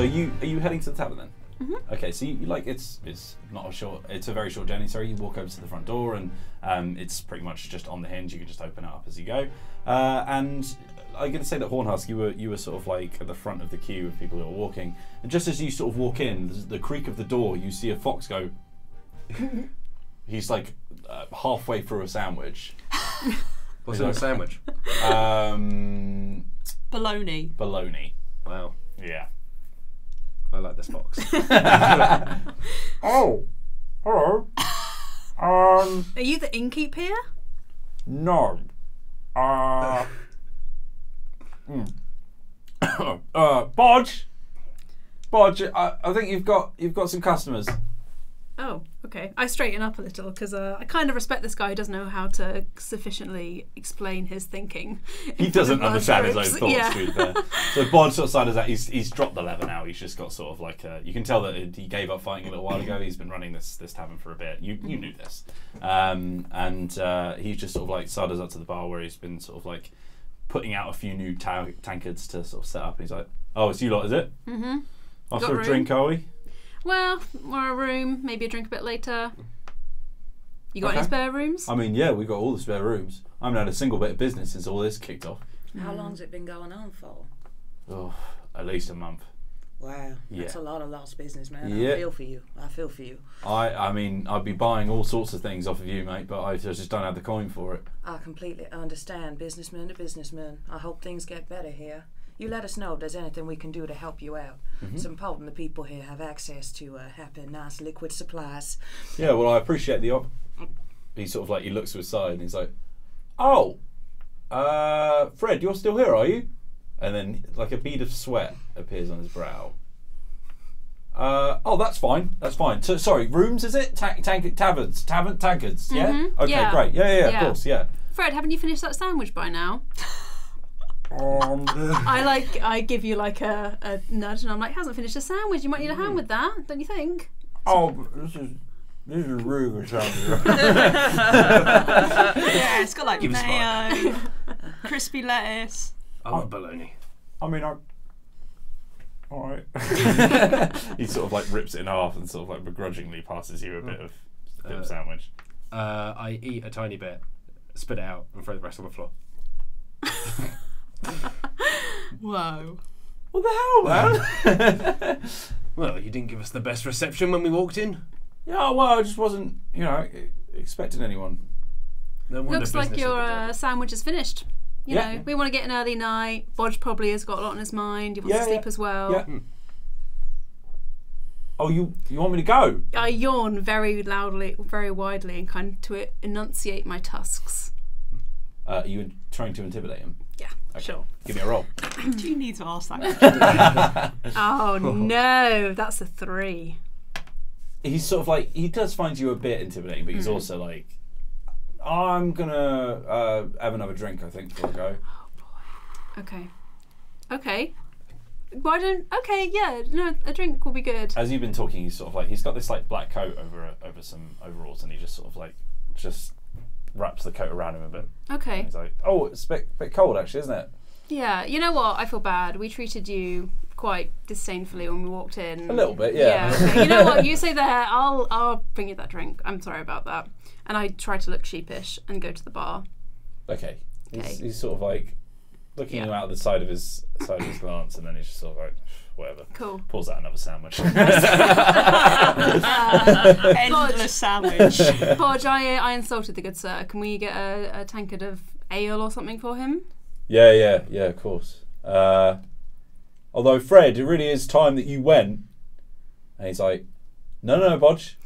So are you heading to the tavern then? Mm-hmm. Okay, so you, like it's not a short, it's a very short journey. Sorry, you walk over to the front door and it's pretty much just on the hinge. You can just open it up as you go. And I'm going to say that Hornhusk, you were sort of like at the front of the queue of people who are walking. And just as you sort of walk in, the creak of the door, you see a fox go. He's like halfway through a sandwich. What's in a sandwich? Bologna. Bologna. Wow. Yeah. I like this box. Oh, hello. Are you the innkeep here? No. Bodge. Bodge, I think you've got some customers. Oh, okay. I straighten up a little because I kind of respect this guy who doesn't know how to sufficiently explain his thinking. He doesn't understand his own thoughts, yeah. To be fair. So Bodge sort of side is that he's dropped the lever now. He's just got sort of like a, you can tell that he gave up fighting a little while ago. He's been running this tavern for a bit. You knew this, and he's just sort of like sidles up to the bar where he's been sort of like putting out a few new tankards to sort of set up. And he's like, "Oh, it's you lot, is it? Mm-hmm. After a drink, are we?" Well, or a room, maybe a drink a bit later. You got any spare rooms? I mean, yeah, we've got all the spare rooms. I haven't had a single bit of business since all this kicked off. How long's it been going on for? Oh, at least a month. Wow, yeah. That's a lot of lost business, man. Yeah. I feel for you. I feel for you. I mean, I'd be buying all sorts of things off of you, mate, but I just don't have the coin for it. I completely understand, businessman to businessman. I hope things get better here. You let us know if there's anything we can do to help you out. Mm-hmm. It's important the people here have access to happy, nice liquid supplies. Yeah, well, I appreciate the He sort of like, he looks to his side and he's like, "Oh, Fred, you're still here, are you?" And then like a bead of sweat appears on his brow. Oh, that's fine. That's fine. So, sorry, rooms, is it? Taverns, tavern tankards, yeah? Mm-hmm. Okay, yeah. Great. Yeah, of course, yeah. Fred, haven't you finished that sandwich by now? I give you like a nudge and I'm like, hasn't finished a sandwich, you might need a hand with that, don't you think? Oh, this is really good sandwich. Yeah, it's got like mayo, crispy lettuce. I want bologna. I mean, alright. He sort of like rips it in half and sort of like begrudgingly passes you a bit of sandwich. I eat a tiny bit, spit it out and throw the rest on the floor. Whoa. What the hell, man? Well, you didn't give us the best reception when we walked in. Yeah, well, I just wasn't, you know, expecting anyone. No wonder. Looks like your sandwich is finished. You know, we want to get an early night. Bodge probably has got a lot on his mind. He wants to sleep as well. Yeah. Mm. Oh, you want me to go? I yawn very loudly, very widely, and kind of to enunciate my tusks. You were trying to intimidate him? Yeah, okay. Sure. Give me a roll. Do you need to ask that? Oh, no, that's a 3. He's sort of like, he does find you a bit intimidating, but he's also like, I'm going to have another drink, I think, before I go. Oh, boy. Okay. A drink will be good. As you've been talking, he's sort of like, he's got this like black coat over some overalls, and he just sort of like, just wraps the coat around him a bit. Okay. And he's like, oh, it's a bit cold actually, isn't it? Yeah, you know what? I feel bad. We treated you quite disdainfully when we walked in. A little bit, yeah. Yeah. Okay. You know what? You stay there. I'll bring you that drink. I'm sorry about that. And I try to look sheepish and go to the bar. Okay. He's sort of like looking you out the side of his glance, and then he's just sort of like, whatever. Cool. Pulls out another sandwich. Endless sandwich. Bodge, I insulted the good sir. Can we get a tankard of ale or something for him? Yeah, of course. Although, Fred, it really is time that you went. And he's like, no, Bodge.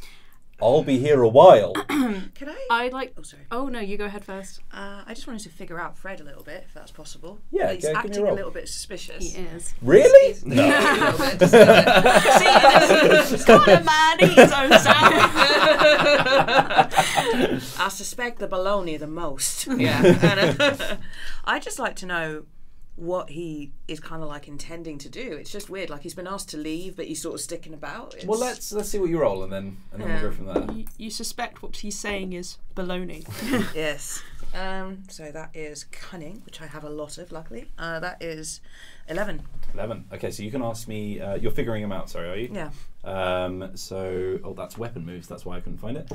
I'll be here a while. Can I? I'd like... Oh, sorry. Oh, no, you go ahead first. I just wanted to figure out Fred a little bit, if that's possible. Yeah, he's acting a little bit suspicious. He is. Really? No. He's got a man eat his own sandwich. I suspect the bologna the most. Yeah. I'd just like to know what he is kind of like intending to do. It's just weird, like he's been asked to leave but he's sort of sticking about. Well, let's see what you roll and then we'll go from there. You suspect what he's saying is baloney. Yes. So that is cunning, which I have a lot of, luckily. That is 11. 11. Okay, so you can ask me. You're figuring them out, sorry, are you? Yeah. So, oh, that's weapon moves. That's why I couldn't find it.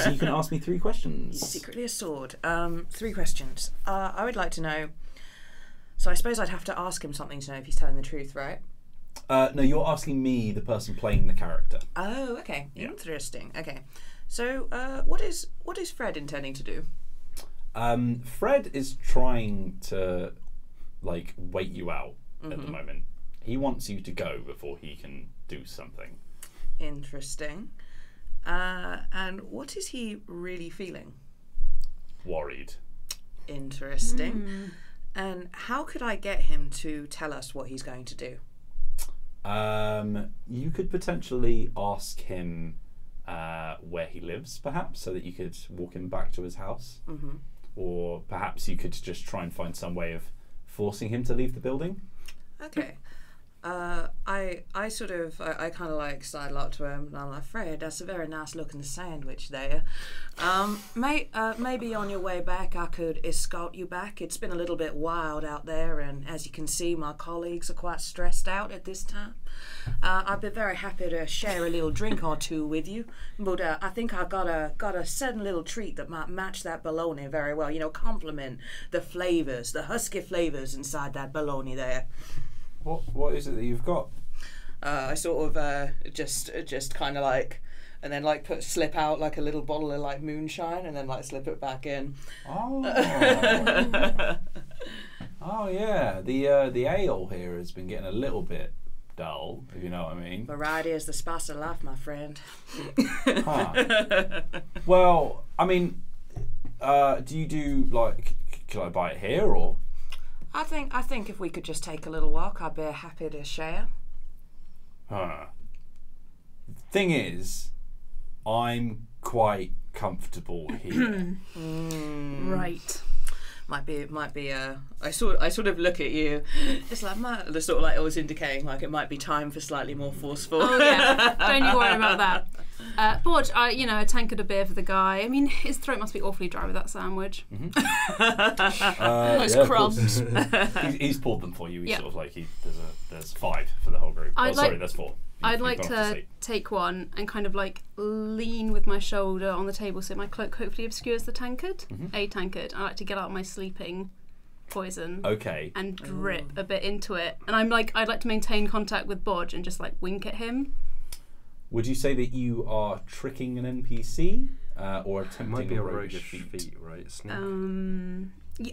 So you can ask me three questions. Secretly a sword. Three questions. I would like to know. So I suppose I'd have to ask him something to know if he's telling the truth, right? No, you're asking me, the person playing the character. Oh, okay. Yeah. Interesting. Okay. So, what is Fred intending to do? Fred is trying to, like, wait you out at the moment. He wants you to go before he can do something. Interesting. And what is he really feeling? Worried. Interesting. And how could I get him to tell us what he's going to do? You could potentially ask him where he lives, perhaps, so that you could walk him back to his house. Or perhaps you could just try and find some way of forcing him to leave the building. Okay. I kind of like sidle up to him and I'm like, Fred, that's a very nice looking sandwich there. Maybe on your way back I could escort you back. It's been a little bit wild out there, and as you can see, my colleagues are quite stressed out at this time. I'd be very happy to share a little drink or two with you, but I think I got a sudden little treat that might match that bologna very well. You know, compliment the flavours, the husky flavours inside that bologna there. What is it that you've got? I sort of just kind of like, and then like slip out like a little bottle of like moonshine, and then like slip it back in. Oh. Oh yeah, the ale here has been getting a little bit dull, if you know what I mean. Variety is the spice of life, my friend. Huh. Well, I mean, do you do like? Can I buy it here or? I think if we could just take a little walk, I'd be happy to share. Huh. Thing is, I'm quite comfortable here. Right. Might be. I sort of look at you. It's like the sort of like I was indicating, like it might be time for slightly more forceful. Oh yeah, don't you worry about that. Bodge, you know, a tankard of beer for the guy. I mean, his throat must be awfully dry with that sandwich. Those crumbs. He's poured them for you. He's sort of like there's five for the whole group. There's four. I'd like to take one and kind of like lean with my shoulder on the table so my cloak hopefully obscures the tankard. A tankard. I like to get out my sleeping poison. Okay. And drip a bit into it. And I'm like, I'd like to maintain contact with Bodge and just like wink at him. Would you say that you are tricking an NPC or attempting might be a rogue feat, right? Sneak.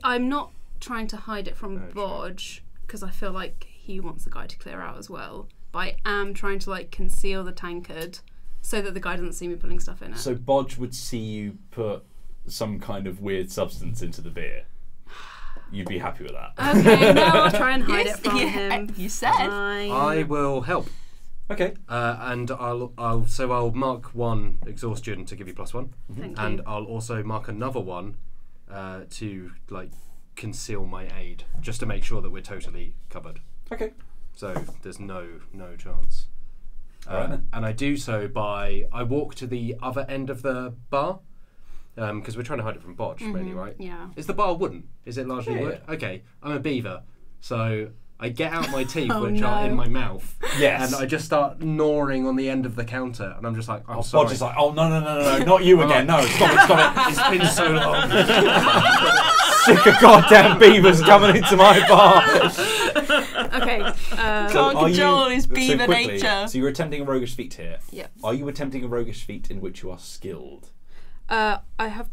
I'm not trying to hide it from Bodge because I feel like he wants the guy to clear out as well. I am trying to like conceal the tankard so that the guy doesn't see me putting stuff in it. So Bodge would see you put some kind of weird substance into the beer. You'd be happy with that. Okay, no, I'll try and hide it from him. You said. I will help. Okay. And I'll mark one exhaustion to give you +1. Thank you. And I'll also mark another one to like conceal my aid, just to make sure that we're totally covered. Okay. So there's no chance. And I do so by, I walk to the other end of the bar, because we're trying to hide it from Bodge, mainly, right? Yeah. Is the bar wooden? Is it largely wood? Okay, I'm a beaver, so I get out my teeth, which are in my mouth. Yes. And I just start gnawing on the end of the counter, and I'm just like, I'm sorry. Bodge is like, oh, no, not you again, no, stop it. It's been so long. Sick of goddamn beavers coming into my bar. Okay. Can't control his beaver nature. So you're attempting a roguish feat here. Yeah. Are you attempting a roguish feat in which you are skilled? I have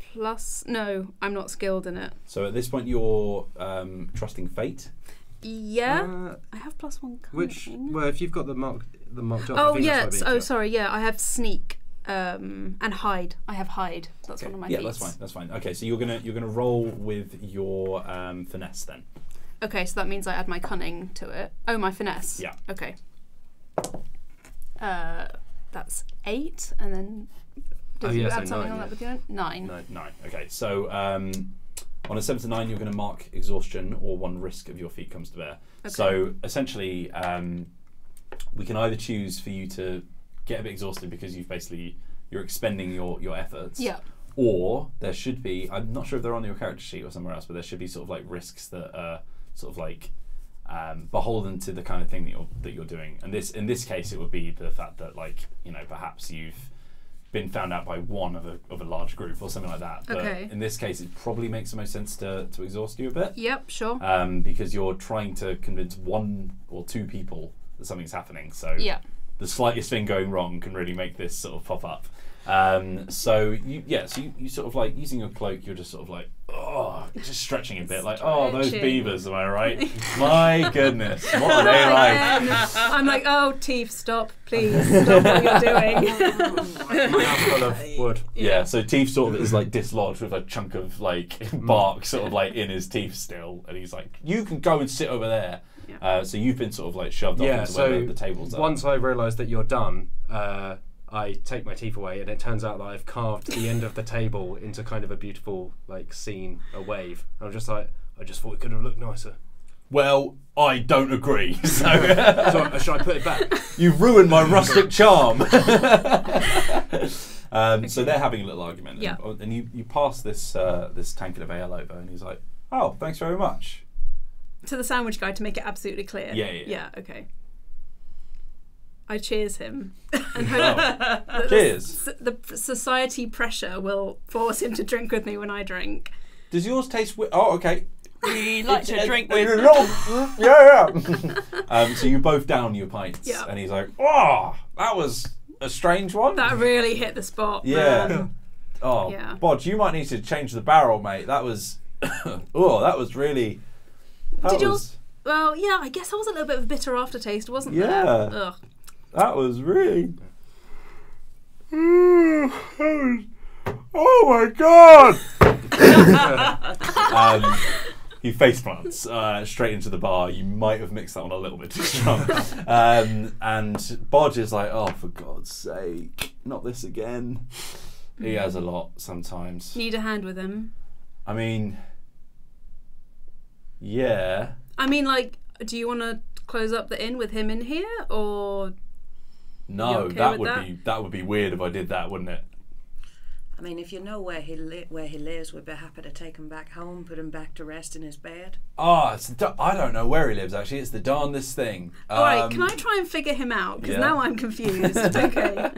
plus. No, I'm not skilled in it. So at this point, you're trusting fate. Yeah. I have +1. Which? Well, if you've got the marked up. Oh yeah. Oh sorry. Yeah, I have sneak and hide. I have hide. That's one of my feats. Yeah, that's fine. That's fine. Okay, so you're gonna roll with your finesse then. Okay, so that means I add my cunning to it. Oh, my finesse. Yeah. Okay. That's 8, and then did you add something on that with your own? 9. Okay, so on a 7 to 9, you're going to mark exhaustion or one risk of your feat comes to bear. Okay. So essentially, we can either choose for you to get a bit exhausted because you're expending your efforts. Yeah. Or there should be, I'm not sure if they're on your character sheet or somewhere else, but there should be sort of like risks that are sort of like beholden to the kind of thing that you're doing. And this, in this case, it would be the fact that, like, you know, perhaps you've been found out by one of a large group or something like that. But okay. In this case, it probably makes the most sense to exhaust you a bit. Yep, sure. Because you're trying to convince one or two people that something's happening. So yeah. The slightest thing going wrong can really make this sort of pop up. So you sort of like using your cloak, you're just sort of like, oh, just stretching a bit, like, oh, those beavers, am I right? My goodness, what are they like? I'm like, oh, Teef, stop, please, stop what you're doing. My handful of wood. Yeah, so Teef sort of is like dislodged with a chunk of like bark sort of like in his teeth still, and he's like, you can go and sit over there. Yeah. So you've been sort of like shoved off into where the tables are. Once I realised that you're done, I take my teeth away, and it turns out that I've carved the end of the table into kind of a beautiful, like, scene, a wave. And I'm just like, I just thought it could have looked nicer. Well, I don't agree. So should I put it back? You've ruined my rustic charm. So they're having a little argument, and you pass this tankard of ale over, and he's like, "Oh, thanks very much." To the sandwich guy to make it absolutely clear. Yeah. Okay. I cheers him and hope that the society pressure will force him to drink with me when I drink. Does yours taste weird? Oh, okay. We like to drink with... So you both down your pints. Yep. And he's like, oh, that was a strange one. That really hit the spot. Yeah. Bodge, you might need to change the barrel, mate. That was... oh, that was really... Well, yeah, I guess I was a little bit of a bitter aftertaste, wasn't there? Yeah. That was really. Oh my god! He face plants straight into the bar. You might have mixed that one a little bit too strong. And Bodge is like, oh, for God's sake, not this again. He has a lot sometimes. Need a hand with him. I mean, yeah. I mean, like, do you want to close up the inn with him in here, or? No, okay, that would be weird if I did that, wouldn't it? I mean, if you know where he lives, we'd be happy to take him back home, put him back to rest in his bed. Ah, oh, I don't know where he lives actually. It's the darndest thing. All right, can I try and figure him out? Because now I'm confused. Okay.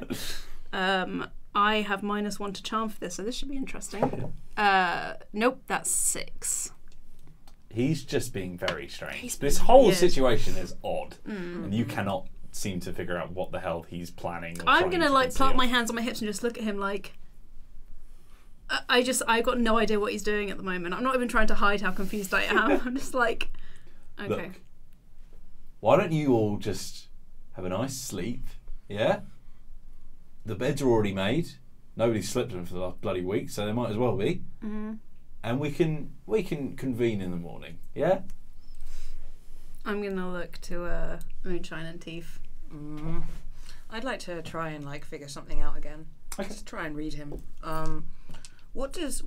I have -1 to charm for this, so this should be interesting. Nope, that's 6. He's just being very strange. This whole situation is odd, and you cannot seem to figure out what the hell he's planning. I'm gonna like plant my hands on my hips and just look at him like. I got no idea what he's doing at the moment. I'm not even trying to hide how confused I am. I'm just like, okay. Look, why don't you all just have a nice sleep? Yeah. The beds are already made. Nobody's slept in them for the last bloody week, so they might as well be. Mm-hmm. And we can convene in the morning. Yeah. I'm gonna look to Moonshine and Teef. I'd like to try and like figure something out again. Okay. Just try and read him. What does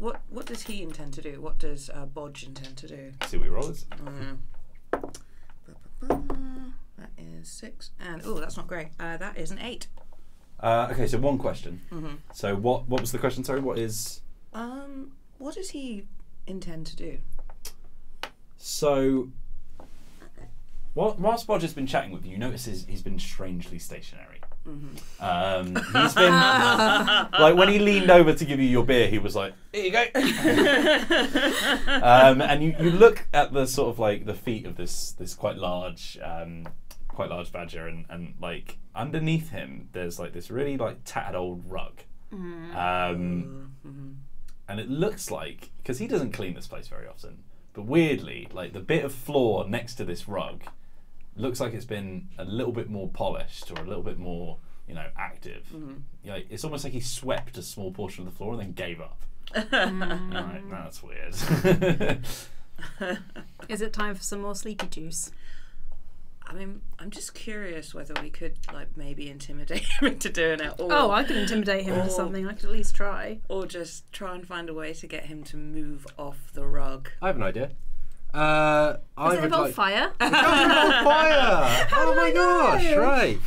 he intend to do? What does Bodge intend to do? See what he rolls. That is 6, and oh, that's not great. That is an 8. Okay, so one question. So what was the question? Sorry, what is? What does he intend to do? So, whilst Bodge has been chatting with you, you notice he's been strangely stationary. He's been like, when he leaned over to give you your beer, he was like, "Here you go." And you look at the sort of like the feet of this quite large badger, and like underneath him, there's like this really like tattered old rug. And it looks like, because he doesn't clean this place very often, but weirdly, like the bit of floor next to this rug looks like it's been a little bit more polished or a little bit more, you know, active. You know, it's almost like he swept a small portion of the floor and then gave up. Right, that's weird. Is it time for some more sleepy juice? I mean, I'm just curious whether we could, like, maybe intimidate him into doing it. Or, oh, I could intimidate him into something. I could at least try. Or just try and find a way to get him to move off the rug. I have an idea. Does it involve fire? It does involve fire! Oh my gosh, right.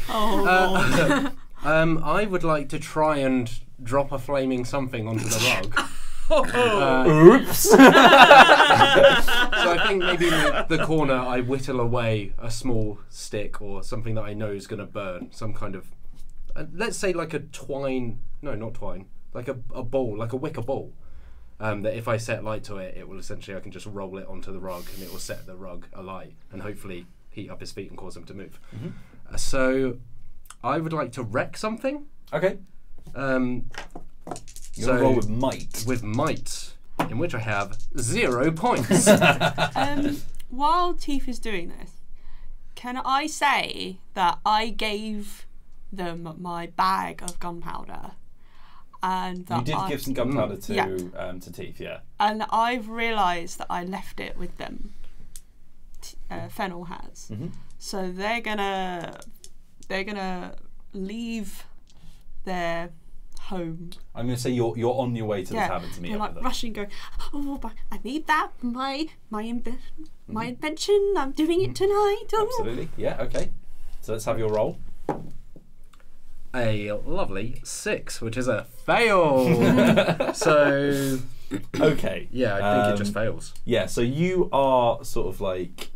I would like to try and drop a flaming something onto the rug. Oops! So I think maybe in the corner I whittle away a small stick or something that I know is going to burn. Some kind of, let's say like a twine, no not twine, like a bowl, like a wicker bowl. That if I set light to it, it will essentially, I can just roll it onto the rug and it will set the rug alight and hopefully heat up his feet and cause him to move. Mm-hmm. So I would like to wreck something. Okay. You're going to roll with might. With might, in which I have 0 points. While Chief is doing this, can I say that I gave them my bag of gunpowder? And that you did give some gunpowder to Teeth, yeah. And I've realised that I left it with them. Fennel has. Mm-hmm. So they're gonna leave their home. I'm gonna say you're on your way to the tavern to meet up with them. Like rushing, going, oh, but I need that my invention. I'm doing it tonight. Oh. Absolutely, yeah, okay. So let's have your roll. A lovely 6, which is a fail. So okay, yeah, I think it just fails. Yeah, so you are sort of like,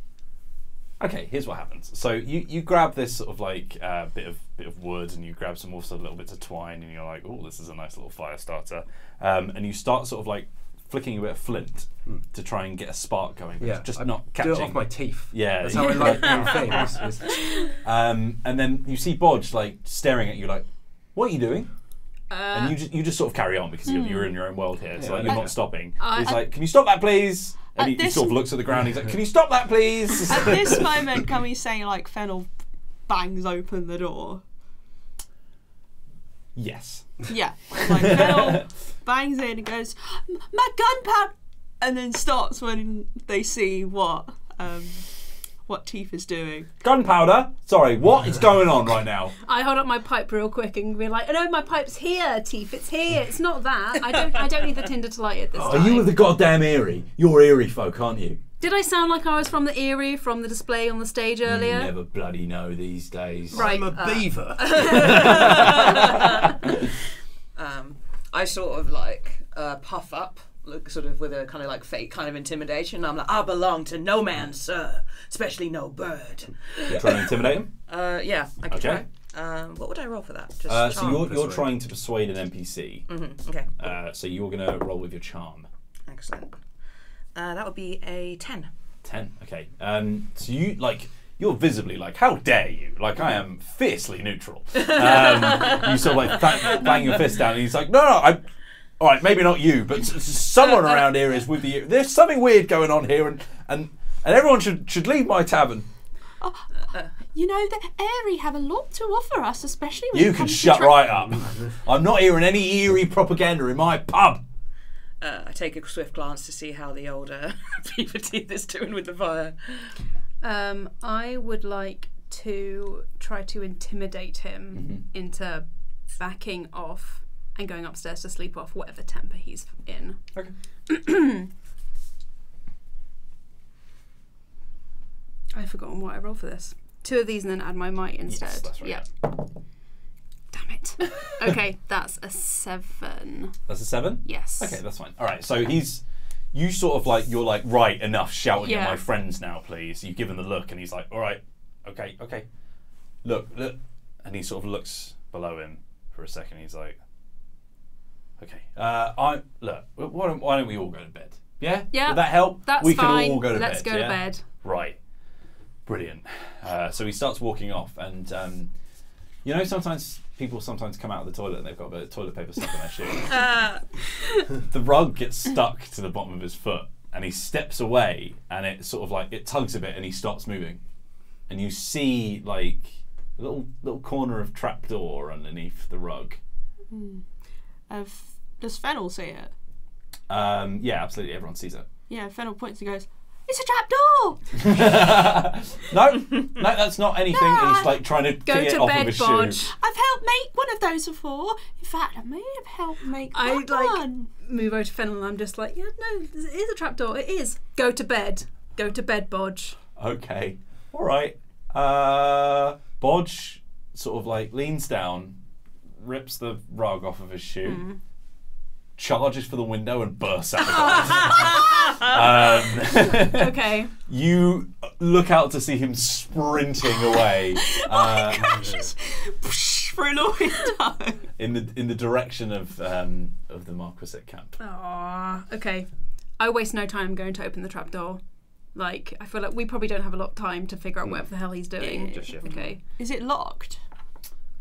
okay, here's what happens. So you grab this sort of like bit of wood, and you grab some also little bits of twine, and you're like, oh, this is a nice little fire starter. And you start sort of like flicking a bit of flint to try and get a spark going. Yeah, just not catching. Do it off my teeth. Yeah, that's how I like doing things. And then you see Bodge like staring at you, like, "What are you doing?" And you just sort of carry on because you're in your own world here, so like, you're not stopping. He's like, "Can you stop that, please?" And he sort of looks at the ground. He's like, "Can you stop that, please?" At this moment, can we say like Fennel bangs open the door? Yes. Yeah. Like Fennel bangs in and goes, my gunpowder, and then stops when they see what Teeth is doing. Gunpowder? Sorry, what is going on right now? I hold up my pipe real quick and be like, oh no, my pipe's here, Teeth, it's here, it's not that. I don't need the tinder to light it this time. Are you with the goddamn Eyrie? You're Eyrie folk, aren't you? Did I sound like I was from the Eyrie, from the display on the stage earlier? You never bloody know these days. Right, I'm a beaver. I sort of like puff up, look sort of with a kind of like fake kind of intimidation. I'm like, I belong to no man, sir, especially no bird. You're trying to intimidate him? Yeah, I can try. What would I roll for that? Just so you're trying to persuade an NPC. Mm-hmm, okay. So you're going to roll with your charm. Excellent. That would be a 10. 10, okay. So you like, you're visibly like, how dare you? Like, I am fiercely neutral. You sort of like bang your fist down, and he's like, no, I, all right, maybe not you, but someone around here is with you. There's something weird going on here, and everyone should leave my tavern. Oh, you know, the Eyrie have a lot to offer us, especially when you can shut right up. I'm not hearing any Eyrie propaganda in my pub. I take a swift glance to see how the older Beaver Teeth is doing with the fire. I would like to try to intimidate him into backing off and going upstairs to sleep off whatever temper he's in. Okay. I've forgotten what I roll for this. 2 of these and then add my might instead. Yes, that's right. Yeah. Damn it. Okay, that's a 7. That's a 7? Yes. Okay, that's fine. All right, so he's, you sort of like, you're like, right, enough shouting at my friends now, please. You give him the look, and he's like, all right, okay. Look. And he sort of looks below him for a second. He's like, okay, why don't we all go to bed? Yeah? Yeah. Would that help? That's fine. We can all go to bed. Let's go to bed. Right. Brilliant. So he starts walking off, and you know, people sometimes come out of the toilet and they've got a bit of toilet paper stuck in their shoe. The rug gets stuck to the bottom of his foot, and he steps away, and it sort of like, it tugs a bit, and he stops moving. And you see like a little corner of trapdoor underneath the rug. Does Fennel see it? Yeah, absolutely, everyone sees it. Yeah, Fennel points and goes, it's a trapdoor! No, that's not anything. No, he's like trying to get it off of his shoe. I've helped make one of those before. In fact, I may have helped make one. I move over to Fennel, and I'm just like, yeah, no, it is a trapdoor. It is. Go to bed. Go to bed, Bodge. Okay. All right. Bodge sort of like leans down, rips the rug off of his shoe, charges for the window, and bursts out the door. Okay. You look out to see him sprinting away. Oh my gosh! Through the window. In the direction of the Marquisate camp. Ah. Okay. I waste no time going to open the trapdoor. Like, I feel like we probably don't have a lot of time to figure out what the hell he's doing. Okay. Is it locked?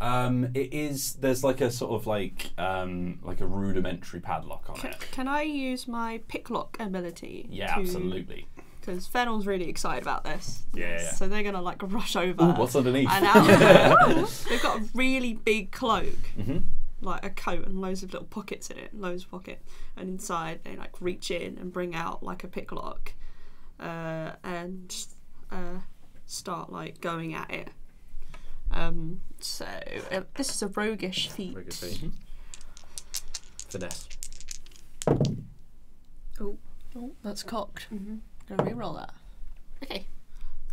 It is. There's like a sort of like a rudimentary padlock on it. Can I use my picklock ability? Yeah, absolutely. Because Fennel's really excited about this. Yeah. So they're gonna like rush over. Ooh, what's underneath? And they've got a really big cloak. Like a coat and loads of little pockets in it, and inside they like reach in and bring out like a picklock, and start like going at it. So this is a roguish feat. Finesse. Oh, that's cocked. Gonna reroll that. Okay,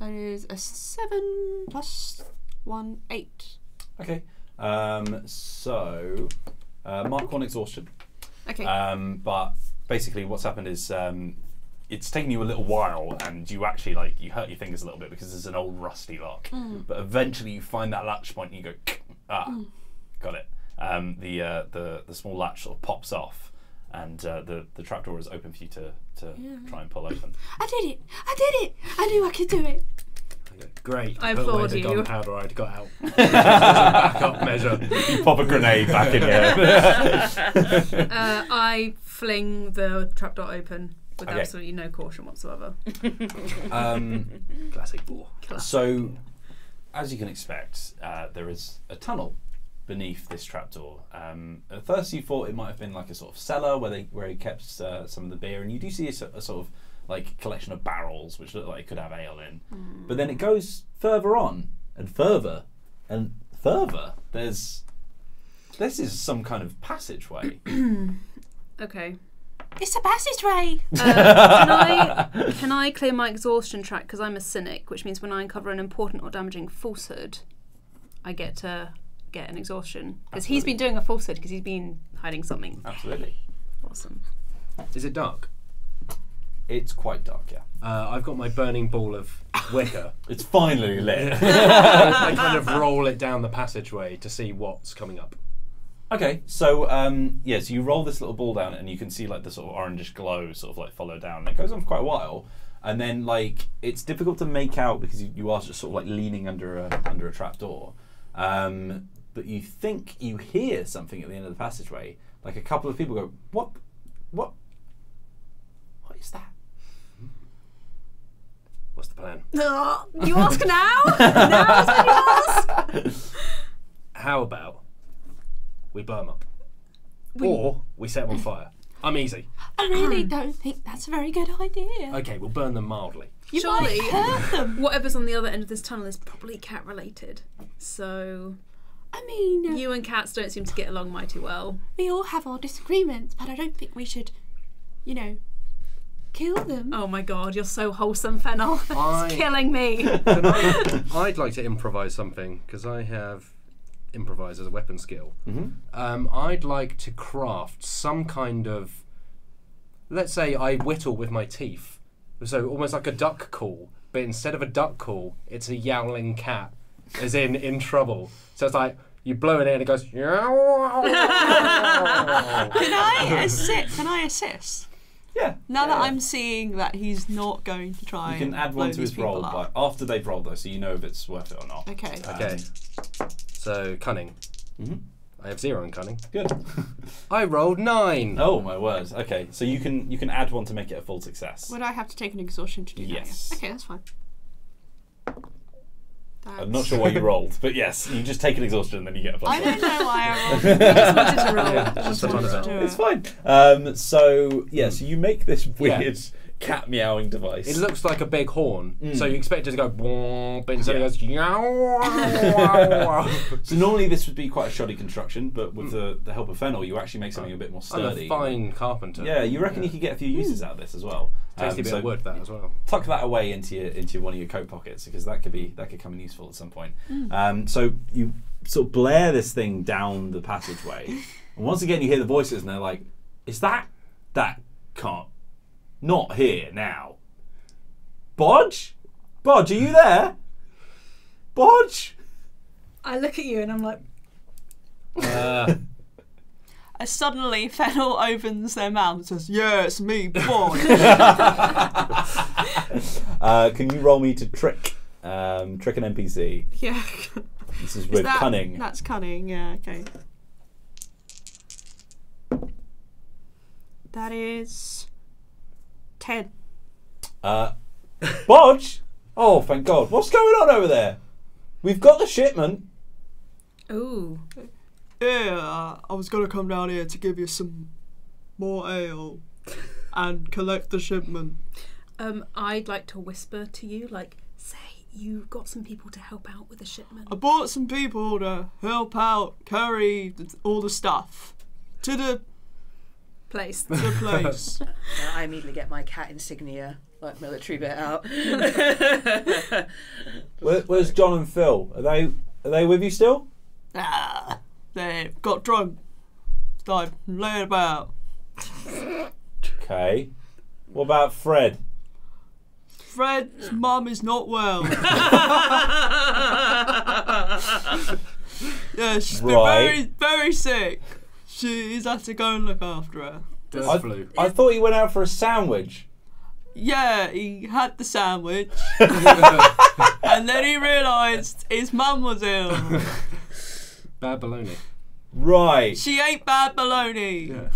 that is a 7 + 1, 8. Okay. So mark 1 exhaustion. Okay. But basically what's happened is it's taken you a little while and you actually like you hurt your fingers a little bit because there's an old rusty lock. But eventually you find that latch point and you go got it. The small latch sort of pops off and the trapdoor is open for you to try and pull open. I did it! I did it! I knew I could do it. Great. I applaud you. Gunpowder, I'd got out. Backup measure. You pop a grenade back in here. I fling the trapdoor open with absolutely no caution whatsoever. Classic bore. So, as you can expect, there is a tunnel beneath this trapdoor. At first, you thought it might have been like a sort of cellar where he kept some of the beer, and you do see a sort of like collection of barrels which look like it could have ale in. But then it goes further on and further and further. This is some kind of passageway. Okay. It's a passageway! Can I clear my exhaustion track because I'm a cynic, which means when I uncover an important or damaging falsehood, I get to get an exhaustion. Because he's been doing a falsehood because he's been hiding something. Absolutely. Awesome. Is it dark? It's quite dark, yeah. I've got my burning ball of wicker. It's finally lit. I kind of roll it down the passageway to see what's coming up. Okay, so so you roll this little ball down and you can see like the sort of orangish glow sort of like follow down. And it goes on for quite a while and then like it's difficult to make out because you are just sort of like leaning under a trapdoor. But you think you hear something at the end of the passageway. Like a couple of people go, What is that? What's the plan? You ask now? Now is when you ask! How about we blow them up? Or we set them on fire. I'm easy. I really don't think that's a very good idea. Okay, we'll burn them mildly. Surely, whatever's on the other end of this tunnel is probably cat related. So, I mean, you and cats don't seem to get along mighty well. We all have our disagreements, but I don't think we should, you know, kill them. Oh my god, you're so wholesome, Fennel. It's killing me. I'd like to improvise something, because I have improvised as a weapon skill. I'd like to craft some kind of, let's say I whittle with my teeth, so almost like a duck call, but instead of a duck call, it's a yowling cat, as in trouble. So it's like, you blow it in and it goes, Can I assist? Yeah. Now that I'm seeing that he's not going to try, you can add one to his roll but after they've rolled though, so you know if it's worth it or not. Okay. Okay. So cunning. I have 0 in cunning. Good. I rolled 9. Oh my word. Okay. So you can add one to make it a full success. Would I have to take an exhaustion to do that? Yes. Okay, that's fine. I'm not sure why you rolled, but yes, you just take an exhaustion and then you get a plus. I don't know why I rolled. I just wanted to roll. It's fine. So you make this weird cat meowing device. It looks like a big horn, so you expect it to go boom, but instead it goes yow. So normally this would be quite a shoddy construction, but with the help of Fennel, you actually make something a bit more sturdy. I'm a fine carpenter. Yeah, you reckon you could get a few uses out of this as well. Tasty bit of wood, that as well. Tuck that away into your, one of your coat pockets, because that could be come in useful at some point. Mm. So you sort of blare this thing down the passageway, and once again you hear the voices, and they're like, "Is that can't not here now? Bodge, Bodge, are you there? Bodge." I look at you and I'm like. Suddenly, Fennel opens their mouth and says, "Yeah, it's me, boy." Can you roll me to trick? Trick an NPC. Yeah. This is with cunning. That's cunning, yeah, okay. That is 10. Bodge? Oh, thank God. What's going on over there? We've got the shipment. Ooh. Yeah, I was going to come down here to give you some more ale and collect the shipment. I'd like to whisper to you, like, say you've got some people to help out with the shipment. I brought some people to help out, carry all the stuff to the place. I immediately get my cat insignia, like military bit out. Where's John and Phil? Are they with you still? Ah. They got drunk, started laying about. Okay. What about Fred? Fred's mum is not well. Yeah, she's been very sick. She's had to go and look after her. I thought he went out for a sandwich. Yeah, he had the sandwich. And then he realised his mum was ill. Bad bologna. Right. She ate bad bologna. Yeah.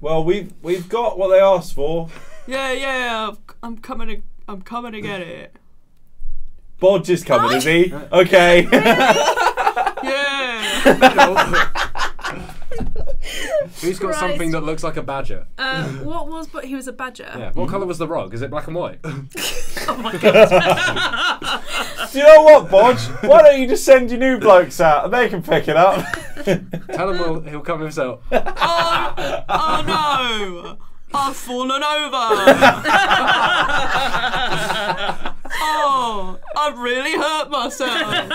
Well, we've got what they asked for. Yeah, yeah. I'm coming to get it. Bodge is coming, is he? Okay. Really? Yeah. Who's got something that looks like a badger? But he was a badger. Yeah. What colour was the rug? Is it black and white? Oh my God. Do you know what, Bodge? Why don't you just send your new blokes out and they can pick it up? Tell him he'll come himself. Oh no! I've fallen over! Oh, I've really hurt myself!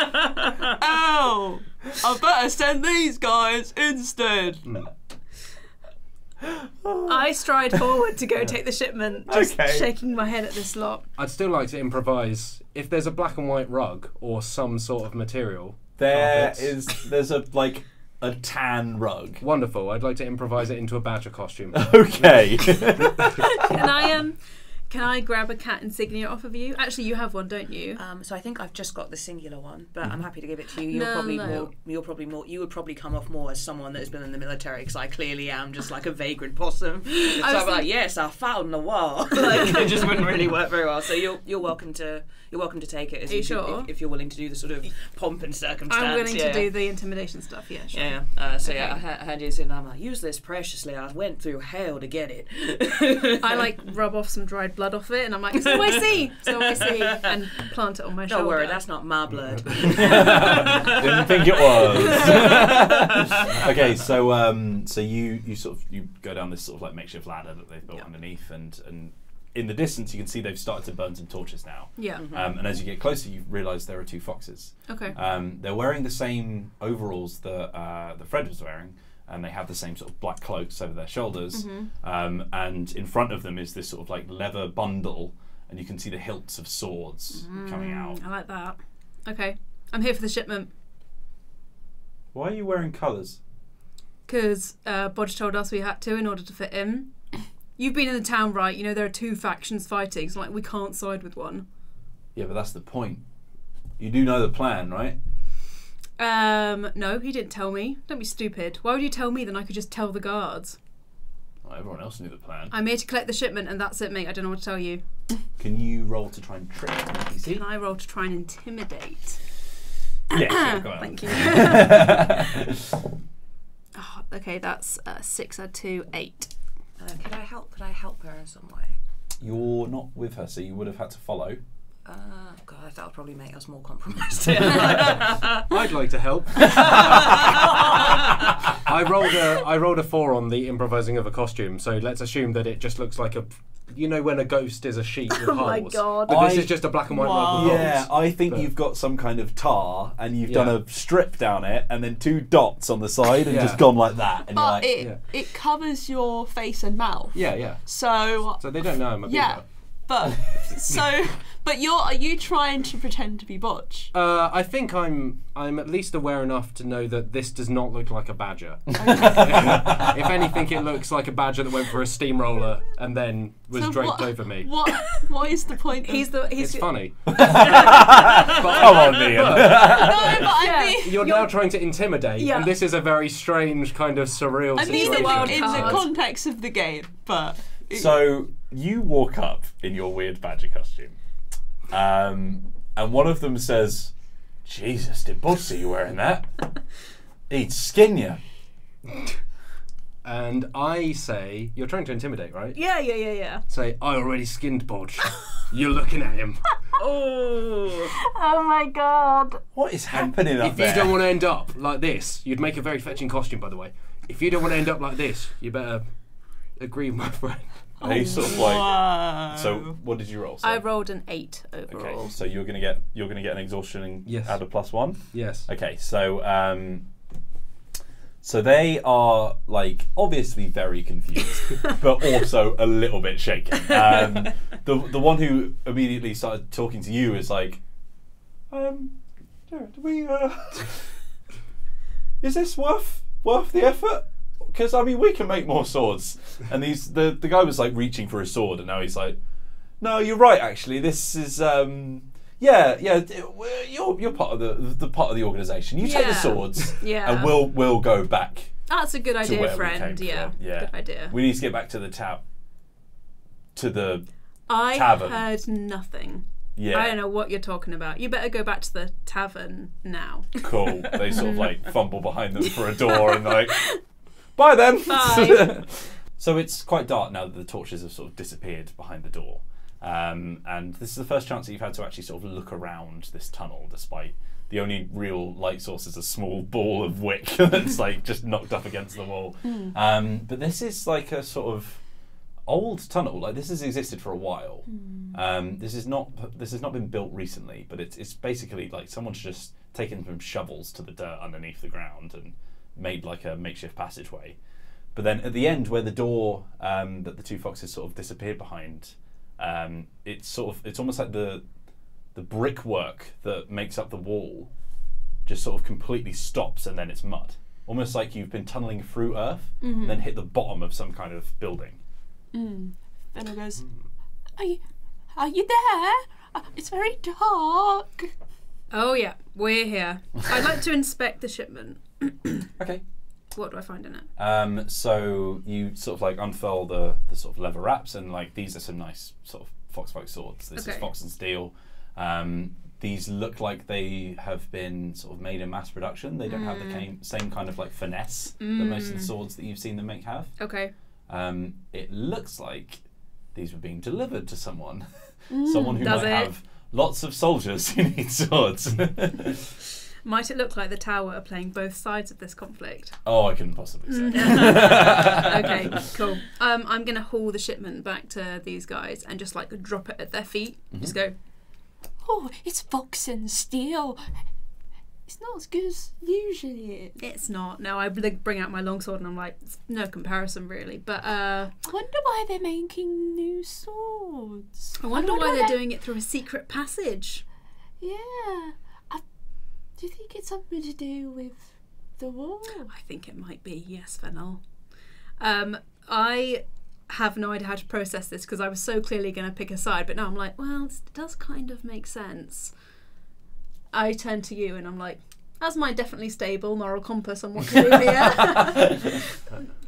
Ow! I better send these guys instead! I stride forward to go take the shipment, just shaking my head at this lot. I'd still like to improvise. If there's a black and white rug or some sort of material, there's a tan rug. Wonderful. I'd like to improvise it into a badger costume. Okay. Can I grab a cat insignia off of you? Actually, you have one, don't you? So I think I've just got the singular one, but I'm happy to give it to you. You would probably come off more as someone that has been in the military, because I clearly am just like a vagrant possum. So I'm like, yes, I found the wall. Like, it just wouldn't really work very well. So you're welcome to take it. If you're willing to do the sort of pomp and circumstance. I'm willing to do the intimidation stuff. Yeah, sure. Yeah. I hand it in. I'm like, use this preciously. I went through hell to get it. I rub off some dried blood off it, and I'm like, so I see, and plant it on my shoulder. Don't worry, that's not my blood. Didn't think it was. Okay, so you go down this sort of makeshift ladder that they've built underneath, and in the distance you can see they've started to burn some torches now. Yeah. And as you get closer, you realise there are two foxes. Okay. They're wearing the same overalls that the Fred was wearing. And they have the same sort of black cloaks over their shoulders, and in front of them is this sort of leather bundle, and you can see the hilts of swords coming out. I like that. Okay, I'm here for the shipment. Why are you wearing colours? Because Bodge told us we had to in order to fit in. You've been in the town, right? You know there are two factions fighting, so we can't side with one. Yeah, but that's the point. You do know the plan, right? No, he didn't tell me. Don't be stupid. Why would you tell me? Then I could just tell the guards. Well, everyone else knew the plan. I'm here to collect the shipment, and that's it, mate. I don't know what to tell you. Can you roll to try and trick me? Can I roll to try and intimidate? Yeah, sure, go on. Thank you. Okay, that's 6 add 2, 8. Could I help her in some way? You're not with her, so you would have had to follow. God, that'll probably make us more compromised. I'd like to help. I rolled a 4 on the improvising of a costume, so let's assume that it just looks like a you know when a ghost is a sheet with holes. Oh my God. But this is just a black and white rubber. Yeah, I think you've got some kind of tar and you've done a strip down it and then two dots on the side and just gone like that. And but you're like, it covers your face and mouth. Yeah, yeah. So they don't know I'm a beaver. But are you trying to pretend to be Bodge? I think I'm at least aware enough to know that this does not look like a badger. Okay. If anything, it looks like a badger that went for a steamroller and then was draped over me. What is the point? It's funny. Come on, Liam. You're now trying to intimidate, and this is a very strange kind of surreal situation. I mean, in the context of the game, but. So you walk up in your weird badger costume, and one of them says, "Jesus, did Bodge see you wearing that? He'd skin you." And I say, "You're trying to intimidate, right?" Yeah. Say, "I already skinned Bodge. You're looking at him." Oh my God! What is happening up there? If you don't want to end up like this, you'd make a very fetching costume, by the way. If you don't want to end up like this, you better. Agree, my friend. So what did you roll? So? I rolled an 8 overall. Okay, so you're gonna get an exhaustion and add a +1. Yes. Okay, so so they are like obviously very confused, but also a little bit shaken. The one who immediately started talking to you is like, do we? Is this worth the effort? Because I mean, we can make more swords. And the guy was like reaching for a sword, and now he's like, "No, you're right. Actually, this is You're part of the part of the organisation. You take the swords, and we'll go back." That's a good idea, friend. Yeah, good idea. We need to get back to the tavern. I heard nothing. Yeah. I don't know what you're talking about. You better go back to the tavern now. Cool. They sort of like fumble behind them for a door and like. Bye then! Bye. So it's quite dark now that the torches have sort of disappeared behind the door. And this is the first chance that you've had to actually sort of look around this tunnel, despite the only real light source is a small ball of wick that's like just knocked up against the wall. Mm. But this is like a sort of old tunnel. Like this has existed for a while. Mm. This has not been built recently, but it's basically like someone's just taken some shovels to the dirt underneath the ground and made like a makeshift passageway. But then at the end where the door that the two foxes sort of disappeared behind, it's almost like the brickwork that makes up the wall just sort of completely stops and then it's mud. Almost like you've been tunneling through earth and then hit the bottom of some kind of building. Fennel goes, Are you there? It's very dark. Oh yeah, we're here. I'd like to inspect the shipment. Okay. What do I find in it? So you sort of like unfurl the sort of leather wraps, and like these are some nice sort of foxfight swords. This is fox and steel. These look like they have been sort of made in mass production. They don't have the same kind of like finesse that most of the swords that you've seen them make have. Okay. It looks like these were being delivered to someone. Someone who might have lots of soldiers who need swords. Might it look like the tower are playing both sides of this conflict? Oh, I couldn't possibly say. Okay, cool. I'm going to haul the shipment back to these guys and just like drop it at their feet. Just go, "Oh, it's fox and steel. It's not as good as usually is." It's not. No, I bring out my longsword and I'm like, it's no comparison really. But I wonder why they're making new swords. I wonder why they're doing it through a secret passage. Yeah. Do you think it's something to do with the war? I think it might be, yes, Fennel. I have no idea how to process this because I was so clearly going to pick a side, but now I'm like, well, this does kind of make sense. I turn to you and I'm like, that's my definitely stable moral compass on what to do here.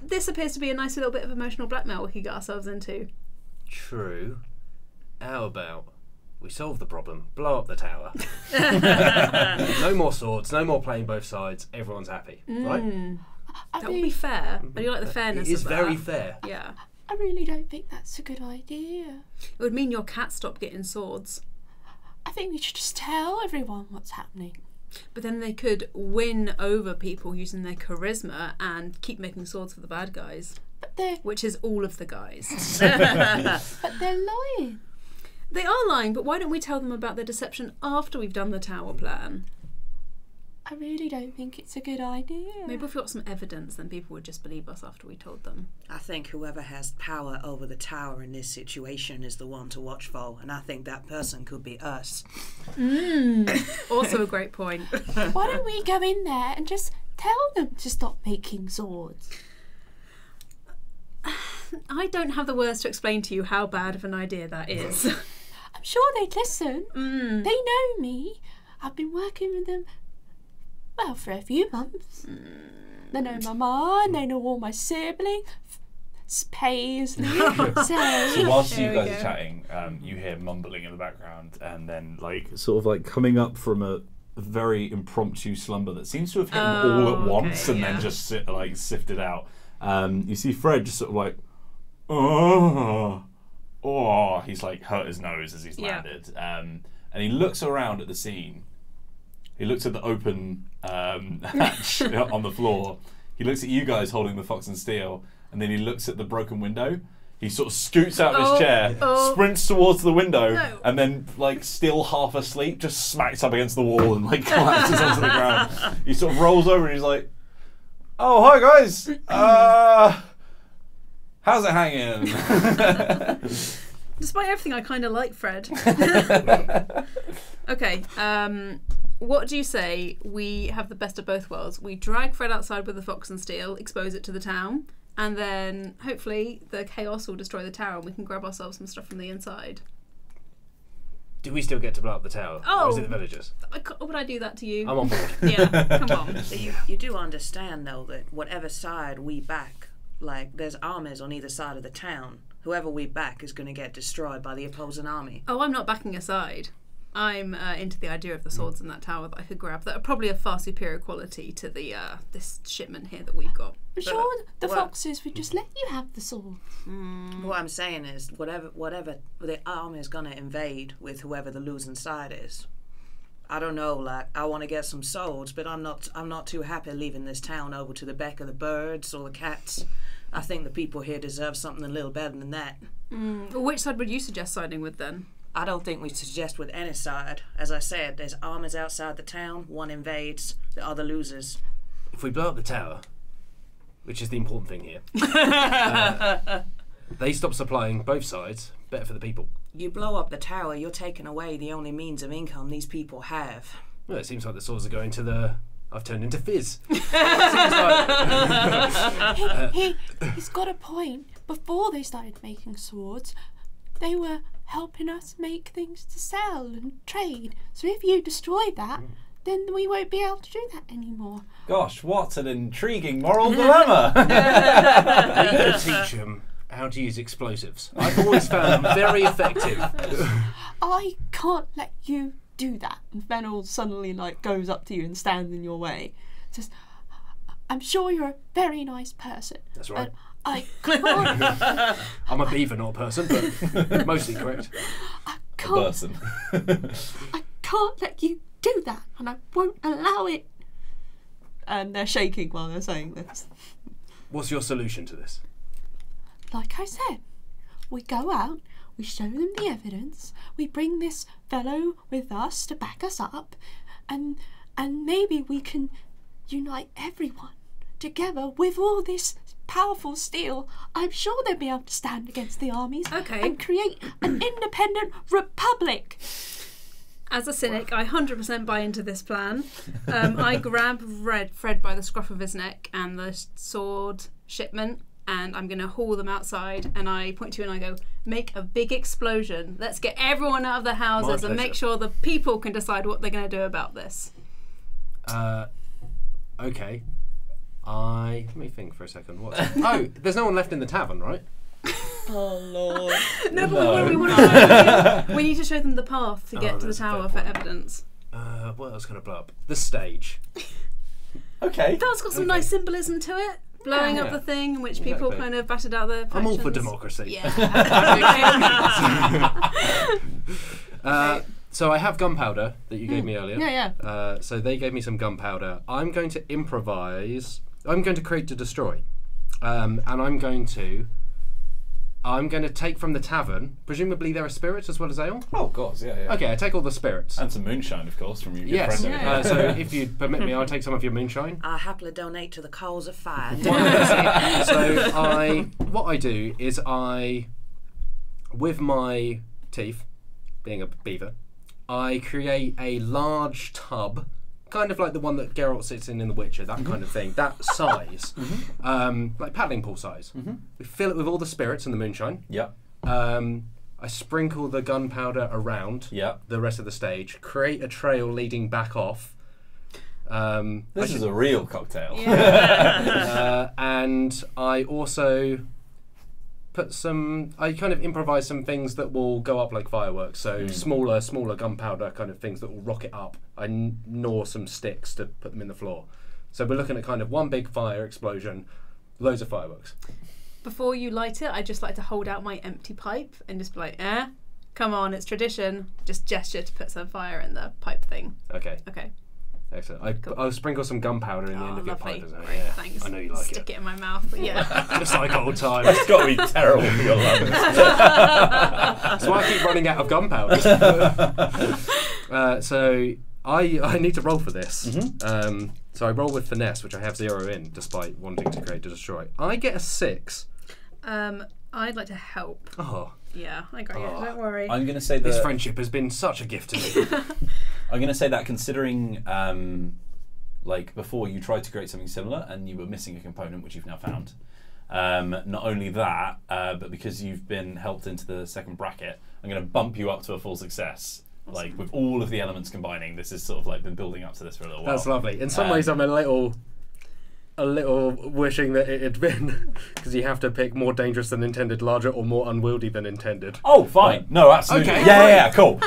This appears to be a nice little bit of emotional blackmail we could get ourselves into. True. How about... we solve the problem, blow up the tower. No more swords, no more playing both sides, everyone's happy, right? That would be fair, but you like the fairness of that. It is very fair. Yeah. I really don't think that's a good idea. It would mean your cat stopped getting swords. I think we should just tell everyone what's happening. But then they could win over people using their charisma and keep making swords for the bad guys. But they're... Which is all of the guys. But they're lying. They are lying, but why don't we tell them about their deception after we've done the tower plan? I really don't think it's a good idea. Maybe if we got some evidence, then people would just believe us after we told them. I think whoever has power over the tower in this situation is the one to watch for, and I think that person could be us. Mm. Also a great point. Why don't we go in there and just tell them to stop making swords? I don't have the words to explain to you how bad of an idea that is. I'm sure they'd listen. Mm. They know me. I've been working with them... Well, for a few months. Mm. They know my mum, they know all my siblings. Paisley. So whilst you guys are chatting, you hear mumbling in the background and then like sort of like coming up from a very impromptu slumber that seems to have hit them all at once and then just sifted out. You see Fred just sort of like, oh, he's like hurt his nose as he's landed. And he looks around at the scene. He looks at the open hatch on the floor. He looks at you guys holding the fox and steel, and then he looks at the broken window. He sort of scoots out of his chair, sprints towards the window, and then, like, still half asleep, just smacks up against the wall and, like, collapses onto the ground. He sort of rolls over and he's like, "Oh, hi, guys. How's it hanging?" Despite everything, I kind of like Fred. Okay, what do you say we have the best of both worlds? We drag Fred outside with the fox and steel, expose it to the town, and then hopefully the chaos will destroy the tower and we can grab ourselves some stuff from the inside. Do we still get to blow up the tower? Oh, or is it the villagers? Would I do that to you? I'm on board. Yeah, come on. So you do understand, though, that whatever side we back, like, there's armies on either side of the town. Whoever we back is going to get destroyed by the opposing army. Oh, I'm not backing a side. I'm into the idea of the swords in that tower that I could grab that are probably of far superior quality to the this shipment here that we've got. I'm sure the foxes would just let you have the swords. Mm. What I'm saying is whatever the army is gonna invade with whoever the losing side is. I don't know, like, I want to get some swords, but I'm not too happy leaving this town over to the beck of the birds or the cats. I think the people here deserve something a little better than that. Mm. Well, which side would you suggest siding with then? I don't think we suggest with any side. As I said, there's armies outside the town. One invades, the other loses. If we blow up the tower, which is the important thing here, they stop supplying both sides. Better for the people. You blow up the tower, you're taking away the only means of income these people have. Well, it seems like the swords are going to the... I've turned into Fizz. He's got a point. Before they started making swords, they were... helping us make things to sell and trade. So if you destroy that, then we won't be able to do that anymore. Gosh, what an intriguing moral dilemma. We could teach them how to use explosives. I've always found them very effective. I can't let you do that. And Fennel suddenly like goes up to you and stands in your way. Says, I'm sure you're a very nice person. That's right. I can't. I'm a beaver, not a person, but mostly correct. I can't. A person. I can't let you do that, and I won't allow it. And they're shaking while they're saying this. What's your solution to this? Like I said, we go out, we show them the evidence, we bring this fellow with us to back us up, and maybe we can unite everyone together with all this powerful steel. I'm sure they'll be able to stand against the armies and create an independent republic. As a cynic, I 100% buy into this plan. I grab Fred by the scruff of his neck and the sword shipment, and I'm going to haul them outside, and I point to you and I go, make a big explosion. Let's get everyone out of the houses and make sure the people can decide what they're going to do about this. Okay. Let me think for a second. What? Oh, there's no one left in the tavern, right? Oh, Lord. No, but we need to show them the path to get to the tower for evidence. What else can I blow up? The stage. Okay. That's got some nice symbolism to it. Blowing up the thing in which people kind of batted out their factions. I'm all for democracy. Yeah. So I have gunpowder that you gave me earlier. Yeah, yeah. So they gave me some gunpowder. I'm going to improvise... I'm going to create to destroy. And I'm going to take from the tavern. Presumably there are spirits as well as ale? Oh, of course, yeah, yeah. Okay, I take all the spirits. And some moonshine, of course, from your good friend. Yeah. So if you'd permit me, I'll take some of your moonshine. I'll happily donate to the coals of fire. So what I do is I, with my teeth, being a beaver, I create a large tub, kind of like the one that Geralt sits in The Witcher, that kind of thing, that size, like paddling pool size. We fill it with all the spirits and the moonshine. Yeah. I sprinkle the gunpowder around the rest of the stage, create a trail leading back off. This is a real cocktail. Yeah. And I also put some, I kind of improvise some things that will go up like fireworks, so smaller gunpowder kind of things that will rocket up. I gnaw some sticks to put them in the floor. So we're looking at kind of one big fire explosion, loads of fireworks. Before you light it, I just like to hold out my empty pipe and just be like, eh, come on, it's tradition. Just gesture to put some fire in the pipe thing. Okay. Okay. Excellent. I'll sprinkle some gunpowder in the end of your pipe, isn't it? Yeah. Thanks. I know you like it. Stick it in my mouth, but yeah. Just like old times. It's got to be terrible for your lungs. So I keep running out of gunpowder. So I need to roll for this. So I roll with finesse, which I have 0 in, despite wanting to create to destroy. I get a 6. I'd like to help. Oh. Yeah, I got you. Don't worry. I'm going to say that this friendship has been such a gift to me. I'm going to say that considering, like before, you tried to create something similar and you were missing a component, which you've now found. Not only that, but because you've been helped into the second bracket, I'm going to bump you up to a full success. Awesome. Like with all of the elements combining, this is sort of like been building up to this for a little while. That's lovely. In some ways, I'm a little wishing that it had been, because you have to pick more dangerous than intended, larger, or more unwieldy than intended. Oh, fine. But, no, absolutely. Okay. Yeah, yeah, cool.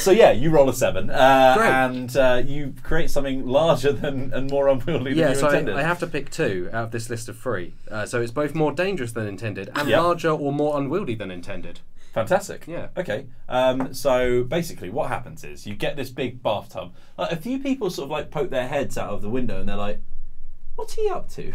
So yeah, you roll a 7, and you create something larger than and more unwieldy than you intended. Yeah, so I have to pick 2 out of this list of 3. So it's both more dangerous than intended and larger or more unwieldy than intended. Fantastic. Yeah. Okay. So basically what happens is you get this big bathtub. A few people sort of like poke their heads out of the window and they're like, what's he up to?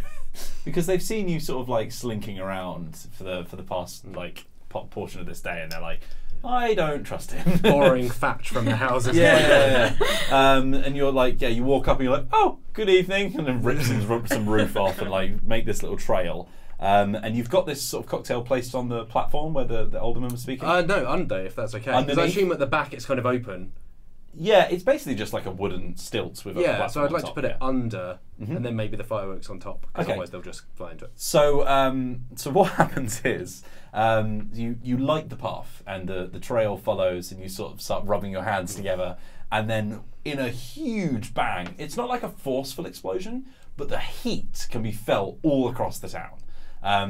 Because they've seen you sort of like slinking around for the past like portion of this day, and they're like, I don't trust him. Boring thatch from the houses. Yeah. And you're like, you walk up and you're like, oh, good evening, and then rip some roof off and like make this little trail. And you've got this sort of cocktail placed on the platform where the alderman was speaking. No, under, if that's okay. Because I assume at the back it's kind of open. Yeah, it's basically just like a wooden stilts with a platform. Yeah, so I'd like to put it under, and then maybe the fireworks on top, because otherwise they'll just fly into it. So, so what happens is you light the path, and the trail follows, and you sort of start rubbing your hands together, and then in a huge bang, it's not like a forceful explosion, but the heat can be felt all across the town.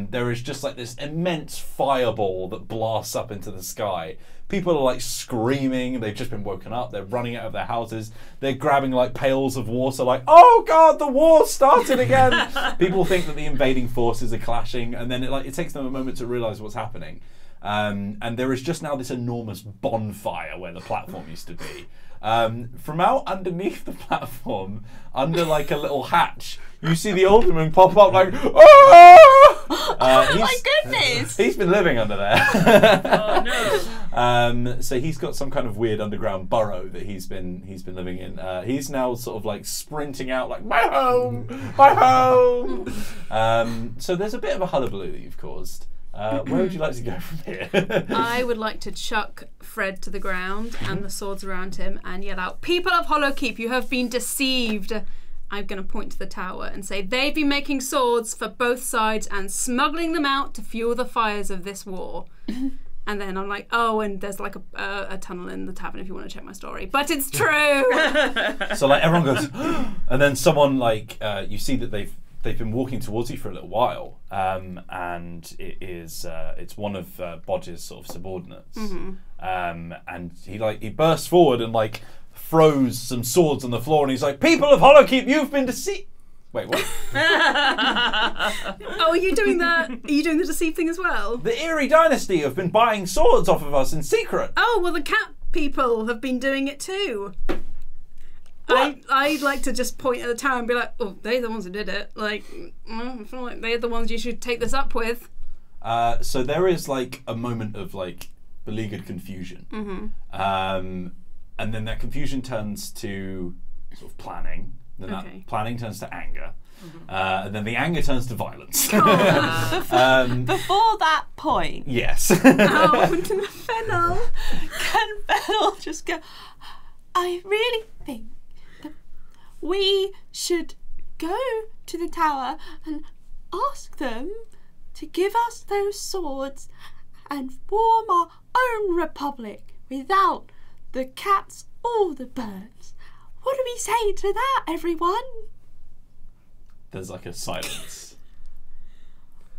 There is just like this immense fireball that blasts up into the sky. People are like screaming, they've just been woken up, they're running out of their houses, they're grabbing like pails of water like, oh god, the war started again! People think that the invading forces are clashing, and then it takes them a moment to realise what's happening. And there is just now this enormous bonfire where the platform used to be. From out underneath the platform, under like a little hatch, you see the alderman pop up like, oh! Oh my goodness! He's been living under there. Oh no! So he's got some kind of weird underground burrow that he's been living in. He's now sort of like sprinting out like, my home, my home. So there's a bit of a hullabaloo that you've caused. Where would you like to go from here? I would like to chuck Fred to the ground and the swords around him and yell out, people of Hollowkeep, you have been deceived. I'm going to point to the tower and say, they've been making swords for both sides and smuggling them out to fuel the fires of this war. And then I'm like, oh, and there's like a tunnel in the tavern if you want to check my story. But it's true! So like everyone goes, and then someone like, you see that they've been walking towards you for a little while, and it's one of Bodge's sort of subordinates, and he bursts forward and like throws some swords on the floor, and he's like, "People of Hollowkeep, you've been deceived." Wait, what? Oh, are you doing that? Are you doing the deceive thing as well? The Eyrie dynasty have been buying swords off of us in secret. Oh well, the cat people have been doing it too. I'd like to just point at the tower and be like, oh, they're the ones who did it. Like, I feel like they're the ones you should take this up with. So there is like a moment of like beleaguered confusion. Mm-hmm. And then that confusion turns to sort of planning. Then that planning turns to anger. Mm-hmm. And then the anger turns to violence. Oh. Before that point. Yes. Out in the Fennel. Can Fennel just go, I really think that we should go to the tower and ask them to give us those swords and form our own republic without the cats or the birds. What do we say to that, everyone? There's like a silence.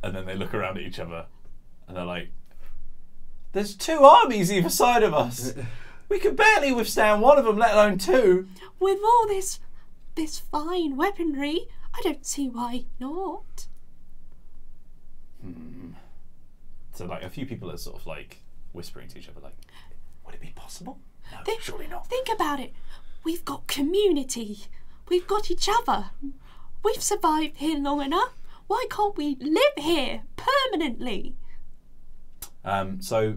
And then they look around at each other and they're like, there's two armies either side of us. We can barely withstand one of them, let alone two. With all this fine weaponry, I don't see why not. Hmm. So like a few people are sort of like whispering to each other like, would it be possible? No, surely not. Think about it. We've got community. We've got each other. We've survived here long enough. Why can't we live here permanently? So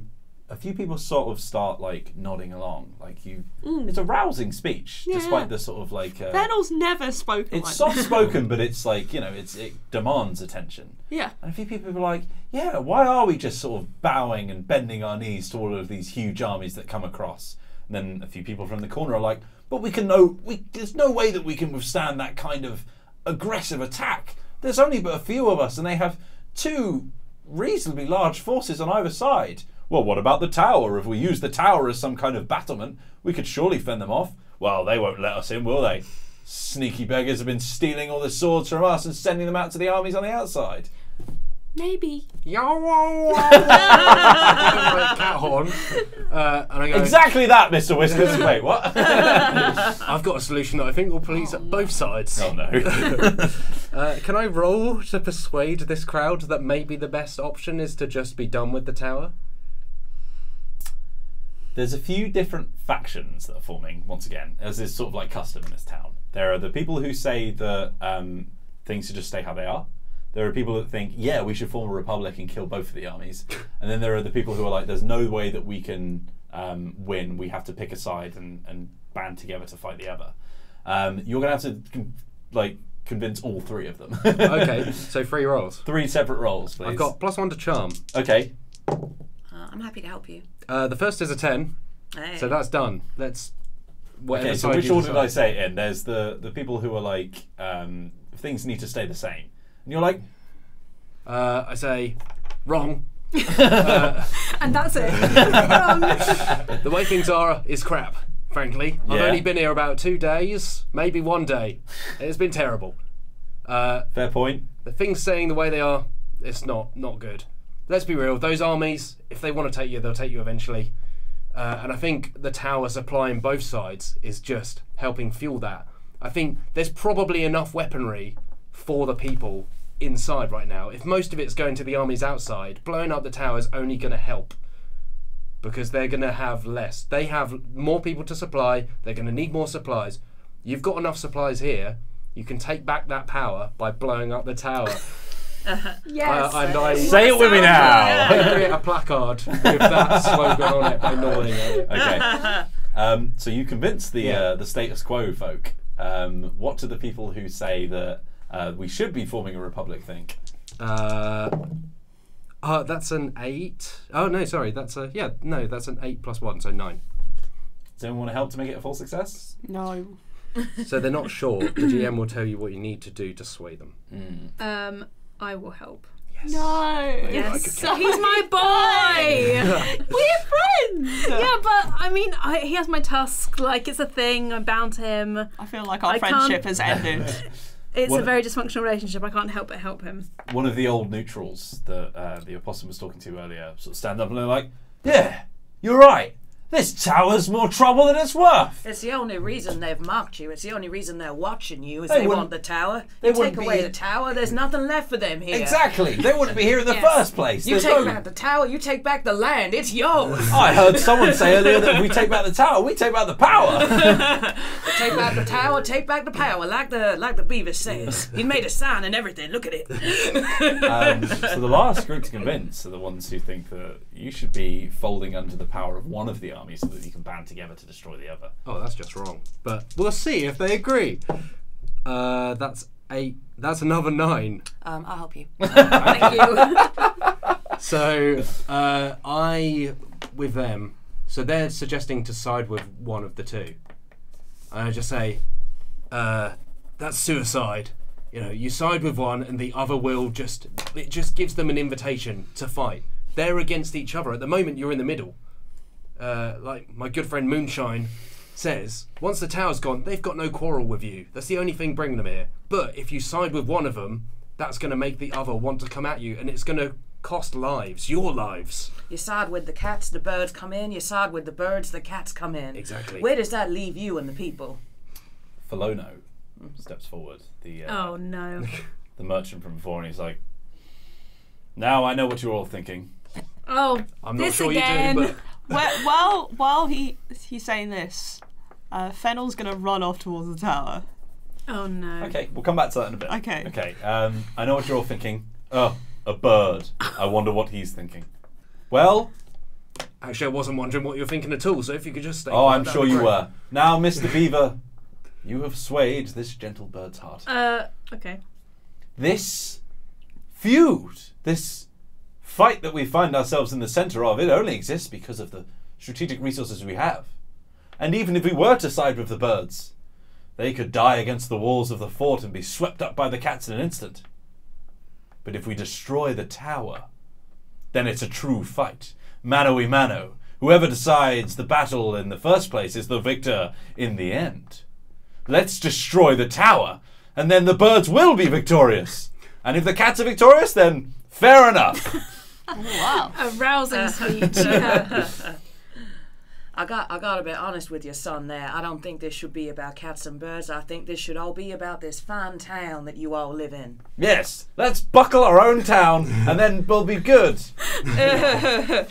a few people sort of start like nodding along, like you. Mm. It's a rousing speech, despite the sort of like. Fennel's never spoken. It's soft spoken, but it's like, you know, it demands attention. Yeah. And a few people are like, yeah, why are we just sort of bowing and bending our knees to all of these huge armies that come across? And then a few people from the corner are like, but there's no way that we can withstand that kind of aggressive attack. There's only but a few of us and they have two reasonably large forces on either side. Well, what about the tower? If we use the tower as some kind of battlement, we could surely fend them off. Well, they won't let us in, will they? Sneaky beggars have been stealing all the swords from us and sending them out to the armies on the outside. Maybe. Cat horn. And I go, exactly that, Mr. Whiskers. Wait, what? I've got a solution that I think will please both sides. Oh, no. Can I roll to persuade this crowd that maybe the best option is to just be done with the tower? There's a few different factions that are forming, once again, as is sort of like custom in this town. There are the people who say that things should just stay how they are. There are people that think, yeah, we should form a republic and kill both of the armies. And then there are the people who are like, there's no way that we can win. We have to pick a side and band together to fight the other. You're going to have to convince all three of them. Okay, so 3 rolls. 3 separate rolls, please. I've got +1 to charm. Okay. I'm happy to help you. The first is a 10, so that's done. Let's... Okay, so which order did I say it in? There's the people who are like, things need to stay the same. And you're like, I say, wrong. And that's it. Wrong. The way things are is crap, frankly. Yeah. I've only been here about 2 days, maybe 1 day. It's been terrible. Fair point. The things staying the way they are, it's not good. Let's be real, those armies, if they want to take you, they'll take you eventually. And I think the tower supplying both sides is just helping fuel that. I think there's probably enough weaponry for the people inside right now. If most of it's going to the armies outside, blowing up the tower is only going to help because they're going to have less. They have more people to supply. They're going to need more supplies. You've got enough supplies here. You can take back that power by blowing up the tower. Yes. And I say it with me now. Create a placard with that slogan on it by nodding it. Okay. So you convince the status quo folk. What do the people who say that we should be forming a republic think? That's an 8. Oh no, sorry, that's an 8 + 1, so 9. Does anyone want to help to make it a full success? No. So they're not sure. The GM will tell you what you need to do to sway them. Mm. I will help. Yes. No. Yes. Like, he's my boy. We're friends. Yeah, but I mean, he has my tusk. Like, it's a thing. I'm bound to him. I feel like our friendship has ended. It's a very dysfunctional relationship. I can't help but help him. One of the old neutrals that the opossum was talking to earlier sort of stand up and they're like, yeah, you're right. This tower's more trouble than it's worth. It's the only reason they've marked you. It's the only reason they're watching you, is they want the tower. You take away the tower, there's nothing left for them here. Exactly. They wouldn't be here in the first place. You take back the tower, you take back the land. It's yours. I heard someone say earlier that if we take back the tower, we take back the power. Take back the tower, take back the power, like the beaver says. He made a sign and everything. Look at it. So the last group to convince are the ones who think that you should be folding under the power of one of the army so that you can band together to destroy the other. Oh, that's just wrong. But we'll see if they agree. That's 8. That's another 9. I'll help you. Thank you. So I with them. So they're suggesting to side with one of the two. And I just say, that's suicide. You know, you side with one, and the other will just gives them an invitation to fight. They're against each other at the moment. You're in the middle. Like my good friend Moonshine says, once the tower's gone, they've got no quarrel with you. That's the only thing bringing them here. But if you side with one of them, that's going to make the other want to come at you, and it's going to cost lives, your lives. You side with the cats, the birds come in. You side with the birds, the cats come in. Exactly. Where does that leave you and the people? Felono steps forward. The oh no. The merchant from before, and he's like, now I know what you're all thinking. Oh, I'm not sure again. You do, but... While he's saying this, Fennel's going to run off towards the tower. Oh no. Okay, we'll come back to that in a bit. Okay. Okay, I know what you're all thinking. Oh, a bird. I wonder what he's thinking. Well... Actually, I wasn't wondering what you were thinking at all, so if you could just stay... Oh, I'm sure you were. Now, Mr. Beaver, you have swayed this gentle bird's heart. Okay. This feud, this... fight that we find ourselves in the centre of, it only exists because of the strategic resources we have. And even if we were to side with the birds, they could die against the walls of the fort and be swept up by the cats in an instant. But if we destroy the tower, then it's a true fight. Mano y mano. Whoever decides the battle in the first place is the victor in the end. Let's destroy the tower, and then the birds will be victorious. And if the cats are victorious, then fair enough. Oh, wow. A rousing speech. I got to be honest with your son there. I don't think this should be about cats and birds. I think this should all be about this fine town that you all live in. Yes, let's buckle our own town and then we'll be good. You know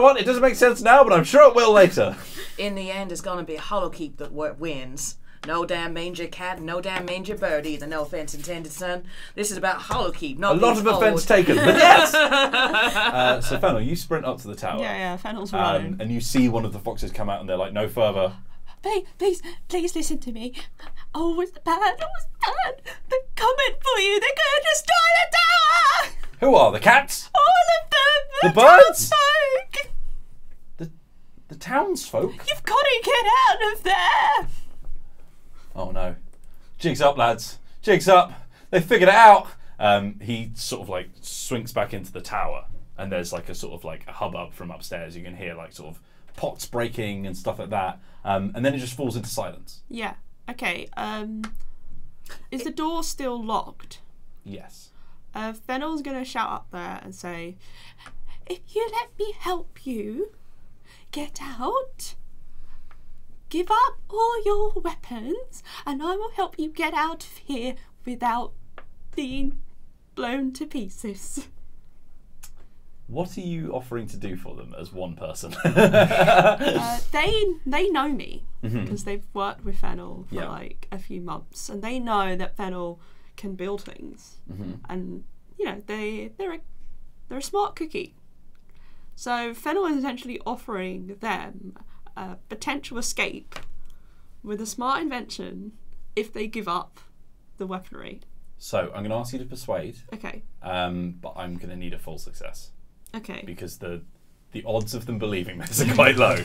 what? It doesn't make sense now, but I'm sure it will later. In the end, it's going to be Hollowkeep that wins. No damn manger cat, no damn manger bird either. No offence intended, son. This is about Hollowkeep, not a lot of offence taken, but yes! So Fennel, you sprint up to the tower. Yeah, Fennel's running. And you see one of the foxes come out and they're like, no further. Please listen to me. Oh, it was bad. They're coming for you. They're going to destroy the tower! Who are the cats? All of them! The birds? Townsfolk. The townsfolk? You've got to get out of there! Oh no. Jig's up, lads. Jig's up. They figured it out. He sort of like swings back into the tower and there's like a sort of like a hubbub from upstairs. You can hear like sort of pots breaking and stuff like that. And then it just falls into silence. Yeah. Okay. Is the door still locked? Yes. Fennel's going to shout up there and say, if you let me help you get out, give up all your weapons and I will help you get out of here without being blown to pieces. What are you offering to do for them as one person? They know me because they've worked with Fennel for like a few months and they know that Fennel can build things and you know they're a smart cookie. So Fennel is essentially offering them a potential escape with a smart invention if they give up the weaponry. So I'm going to ask you to persuade. Okay. But I'm going to need a full success. Okay. Because the odds of them believing this are quite low.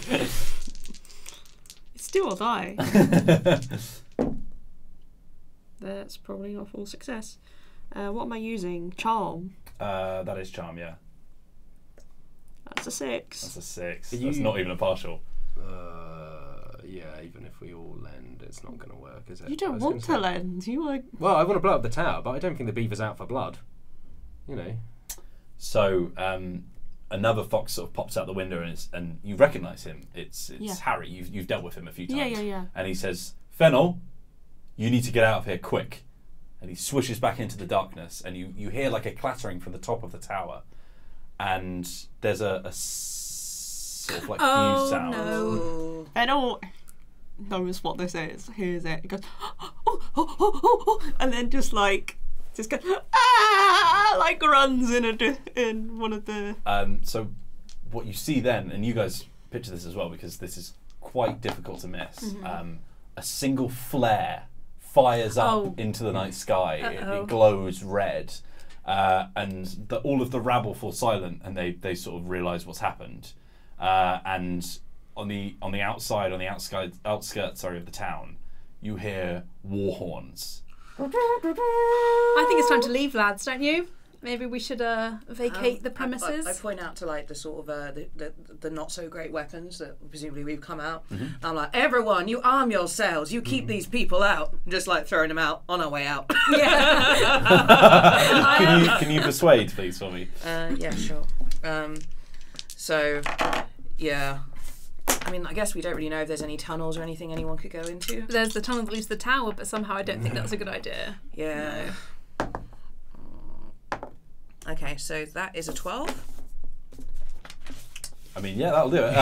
It's do or die. That's probably not full success. What am I using? Charm. That is charm. Yeah. That's a 6. That's a 6. That's not even a partial. Yeah, even if we all lend, it's not going to work, is it? You don't want to lend. You are... Well, I want to blow up the tower, but I don't think the beaver's out for blood. You know. So another fox sort of pops out the window, and it's, and you recognise him. It's yeah. Harry. You've dealt with him a few times. Yeah, yeah, yeah. And he says, "Fennel, you need to get out of here quick." And he swishes back into the darkness, and you hear like a clattering from the top of the tower, and there's a sort of like fuse sound. Oh no! Fennel knows what this is. Hears it. He goes, "Oh, oh, oh, oh, oh," and then just like. Just go, ah, like runs in one of the. So, what you see then, and you guys picture this as well, because this is quite difficult to miss. Mm-hmm. A single flare fires up into the night sky. It glows red, and all of the rabble fall silent, and they sort of realise what's happened. And on the outskirts, sorry, of the town, you hear war horns. I think it's time to leave, lads, don't you? Maybe we should vacate the premises. I point out to like the sort of the not so great weapons that presumably we've come out. Mm-hmm. I'm like, everyone, you arm yourselves. You keep these people out. I'm just like throwing them out on our way out. Yeah. can you persuade, please, for me? Yeah, sure. So, yeah. I mean, I guess we don't really know if there's any tunnels or anything anyone could go into. There's the tunnel that leads to the tower, but somehow I don't think that's a good idea. Yeah. No. Okay, so that is a 12. I mean, yeah, that'll do it.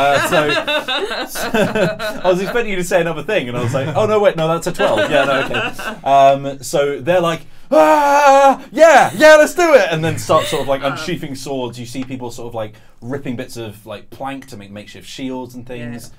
So I was expecting you to say another thing, and I was like, oh, no, wait, no, that's a 12. Yeah, no, okay. So they're like, ah, yeah, yeah, let's do it, and then start sort of like unsheathing swords. You see people sort of like ripping bits of like plank to make makeshift shields and things. Yeah.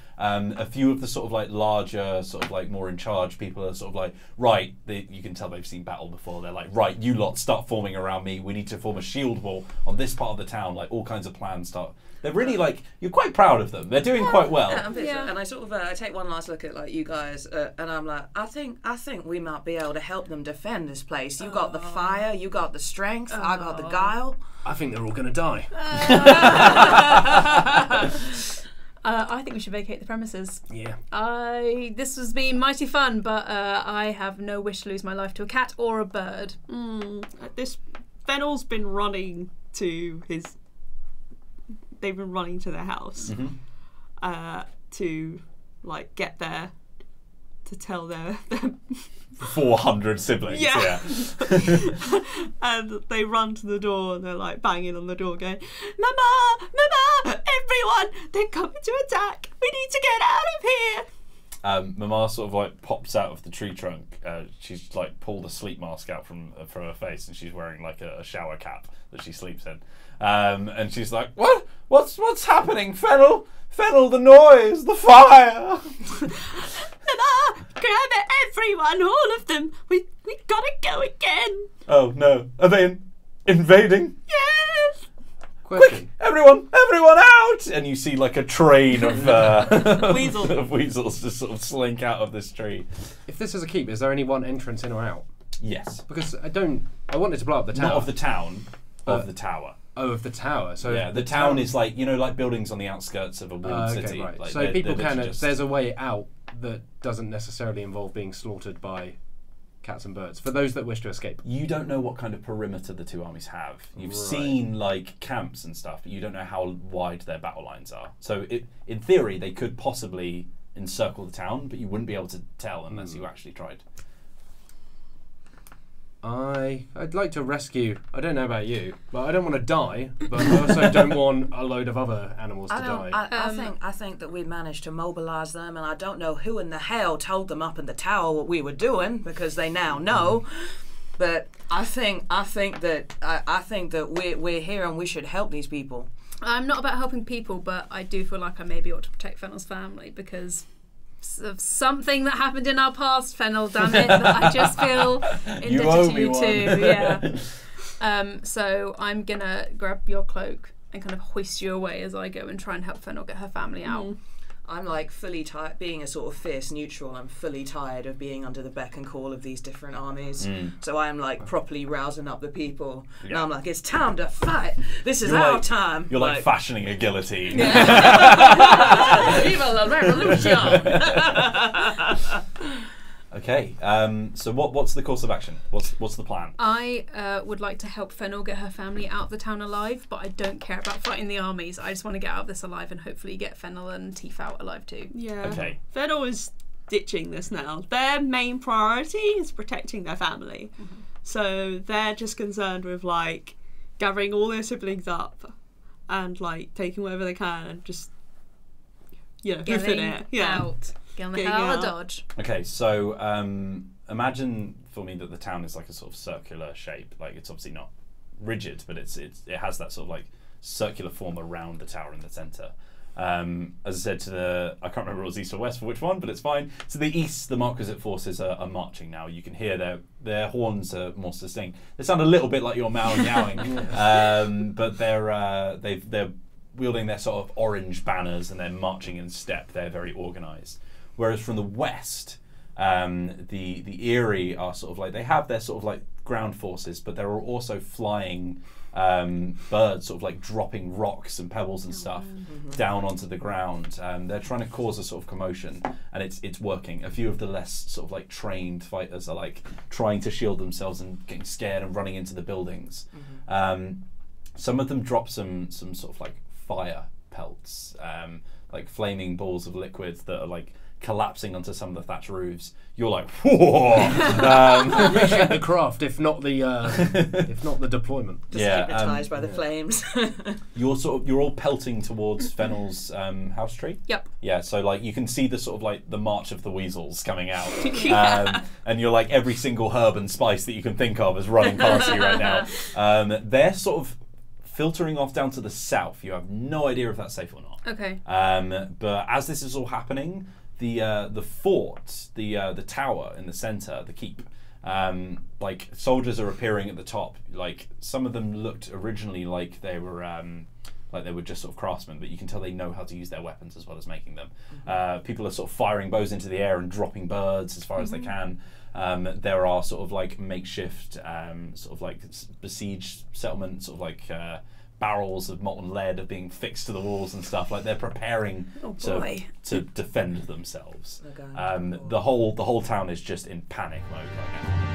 A few of the sort of like larger, sort of like more in charge people are sort of like, right, you can tell they've seen battle before. They're like, right, you lot start forming around me. We need to form a shield wall on this part of the town. Like all kinds of plans start. They're really like, you're quite proud of them. They're doing quite well. Yeah, yeah. And I sort of I take one last look at like you guys, and I'm like, I think we might be able to help them defend this place. You got the fire, you got the strength, I got the guile. I think they're all going to die. I think we should vacate the premises. Yeah. This has been mighty fun, but I have no wish to lose my life to a cat or a bird. This Fennel's been running to his. They've been running to their house to like get there to tell their 400 siblings. Yeah, yeah. And they run to the door and they're like banging on the door, going, "Mama, Mama, everyone, they're coming to attack. We need to get out of here." Mama sort of like pops out of the tree trunk. She's like pulled a sleep mask out from her face, and she's wearing like a shower cap that she sleeps in. And she's like, "What? What's happening, Fennel? Fennel, the noise, the fire!" Mama, grab it, everyone, all of them. We gotta go again. Oh no! Are they invading? Yes. Quick, everyone out! And you see like a train of, weasels. Of weasels just sort of slink out of this tree. If this is a keep, is there any one entrance in or out? Yes. Because I wanted to blow up the tower. Not of the town, of the tower. Oh, of the tower. So yeah, the town is like, you know, like buildings on the outskirts of a walled city. Right. Like so there's a way out that doesn't necessarily involve being slaughtered by cats and birds, for those that wish to escape. You don't know what kind of perimeter the two armies have. You've seen like camps and stuff, but you don't know how wide their battle lines are. So in theory, they could possibly encircle the town, but you wouldn't be able to tell unless you actually tried. I'd like to rescue. I don't know about you, but I don't want to die. But I also don't want a load of other animals to die. I think that we managed to mobilise them, and I don't know who in the hell told them up in the tower what we were doing, because they now know. But I think that we're here and we should help these people. I'm not about helping people, but I do feel like I maybe ought to protect Fennel's family because. Of something that happened in our past, Fennel, damn it, that I just feel indebted to you too. Yeah. So I'm gonna grab your cloak and kind of hoist you away as I go and try and help Fennel get her family out. I'm like fully tired, being a sort of fierce neutral, I'm fully tired of being under the beck and call of these different armies. So I'm like properly rousing up the people. Yeah. And I'm like, it's time to fight. This is our time. You're like fashioning a guillotine. Yeah. Evil revolution. Okay, so what's the course of action? What's the plan? I would like to help Fennel get her family out of the town alive, but I don't care about fighting the armies. I just want to get out of this alive and hopefully get Fennel and Teef out alive too. Yeah. Okay. Fennel is ditching this now. Their main priority is protecting their family. Mm-hmm. So they're just concerned with like gathering all their siblings up and like taking whatever they can and just, you know, hoofing it. Yeah. Out. Get on the hell out of Dodge. Okay, so imagine for me that the town is like a sort of circular shape. Like it's obviously not rigid, but it has that sort of like circular form around the tower in the centre. As I said, I can't remember if it was east or west for which one, but it's fine. To the east, the Marquisate forces are marching now. You can hear their horns are more sustained. They sound a little bit like your Mao Yaoing, but they're wielding their sort of orange banners and they're marching in step. They're very organised. Whereas from the west, the Eyrie are sort of like, they have their sort of like ground forces, but there are also flying birds sort of like dropping rocks and pebbles and stuff down onto the ground. They're trying to cause a sort of commotion and it's working. A few of the less sort of like trained fighters are like trying to shield themselves and getting scared and running into the buildings. Some of them drop some sort of like fire pelts, like flaming balls of liquids that are like collapsing onto some of the thatch roofs. You're like, whoa! Appreciate the craft, if not the deployment. Just hypnotised by the flames. you're all pelting towards Fennel's house tree. Yep. Yeah, so like you can see the sort of like the march of the weasels coming out, and you're like every single herb and spice that you can think of is running past you right now. They're sort of filtering off down to the south. You have no idea if that's safe or not. Okay. But as this is all happening, the fort, the tower in the centre, the keep, like soldiers are appearing at the top. Like some of them looked originally like they were just sort of craftsmen, but you can tell they know how to use their weapons as well as making them. People are sort of firing bows into the air and dropping birds as far as they can. There are sort of like makeshift, sort of like besieged settlements, sort of like barrels of molten lead are being fixed to the walls and stuff. Like they're preparing to defend themselves. Oh God, the whole town is just in panic mode right now.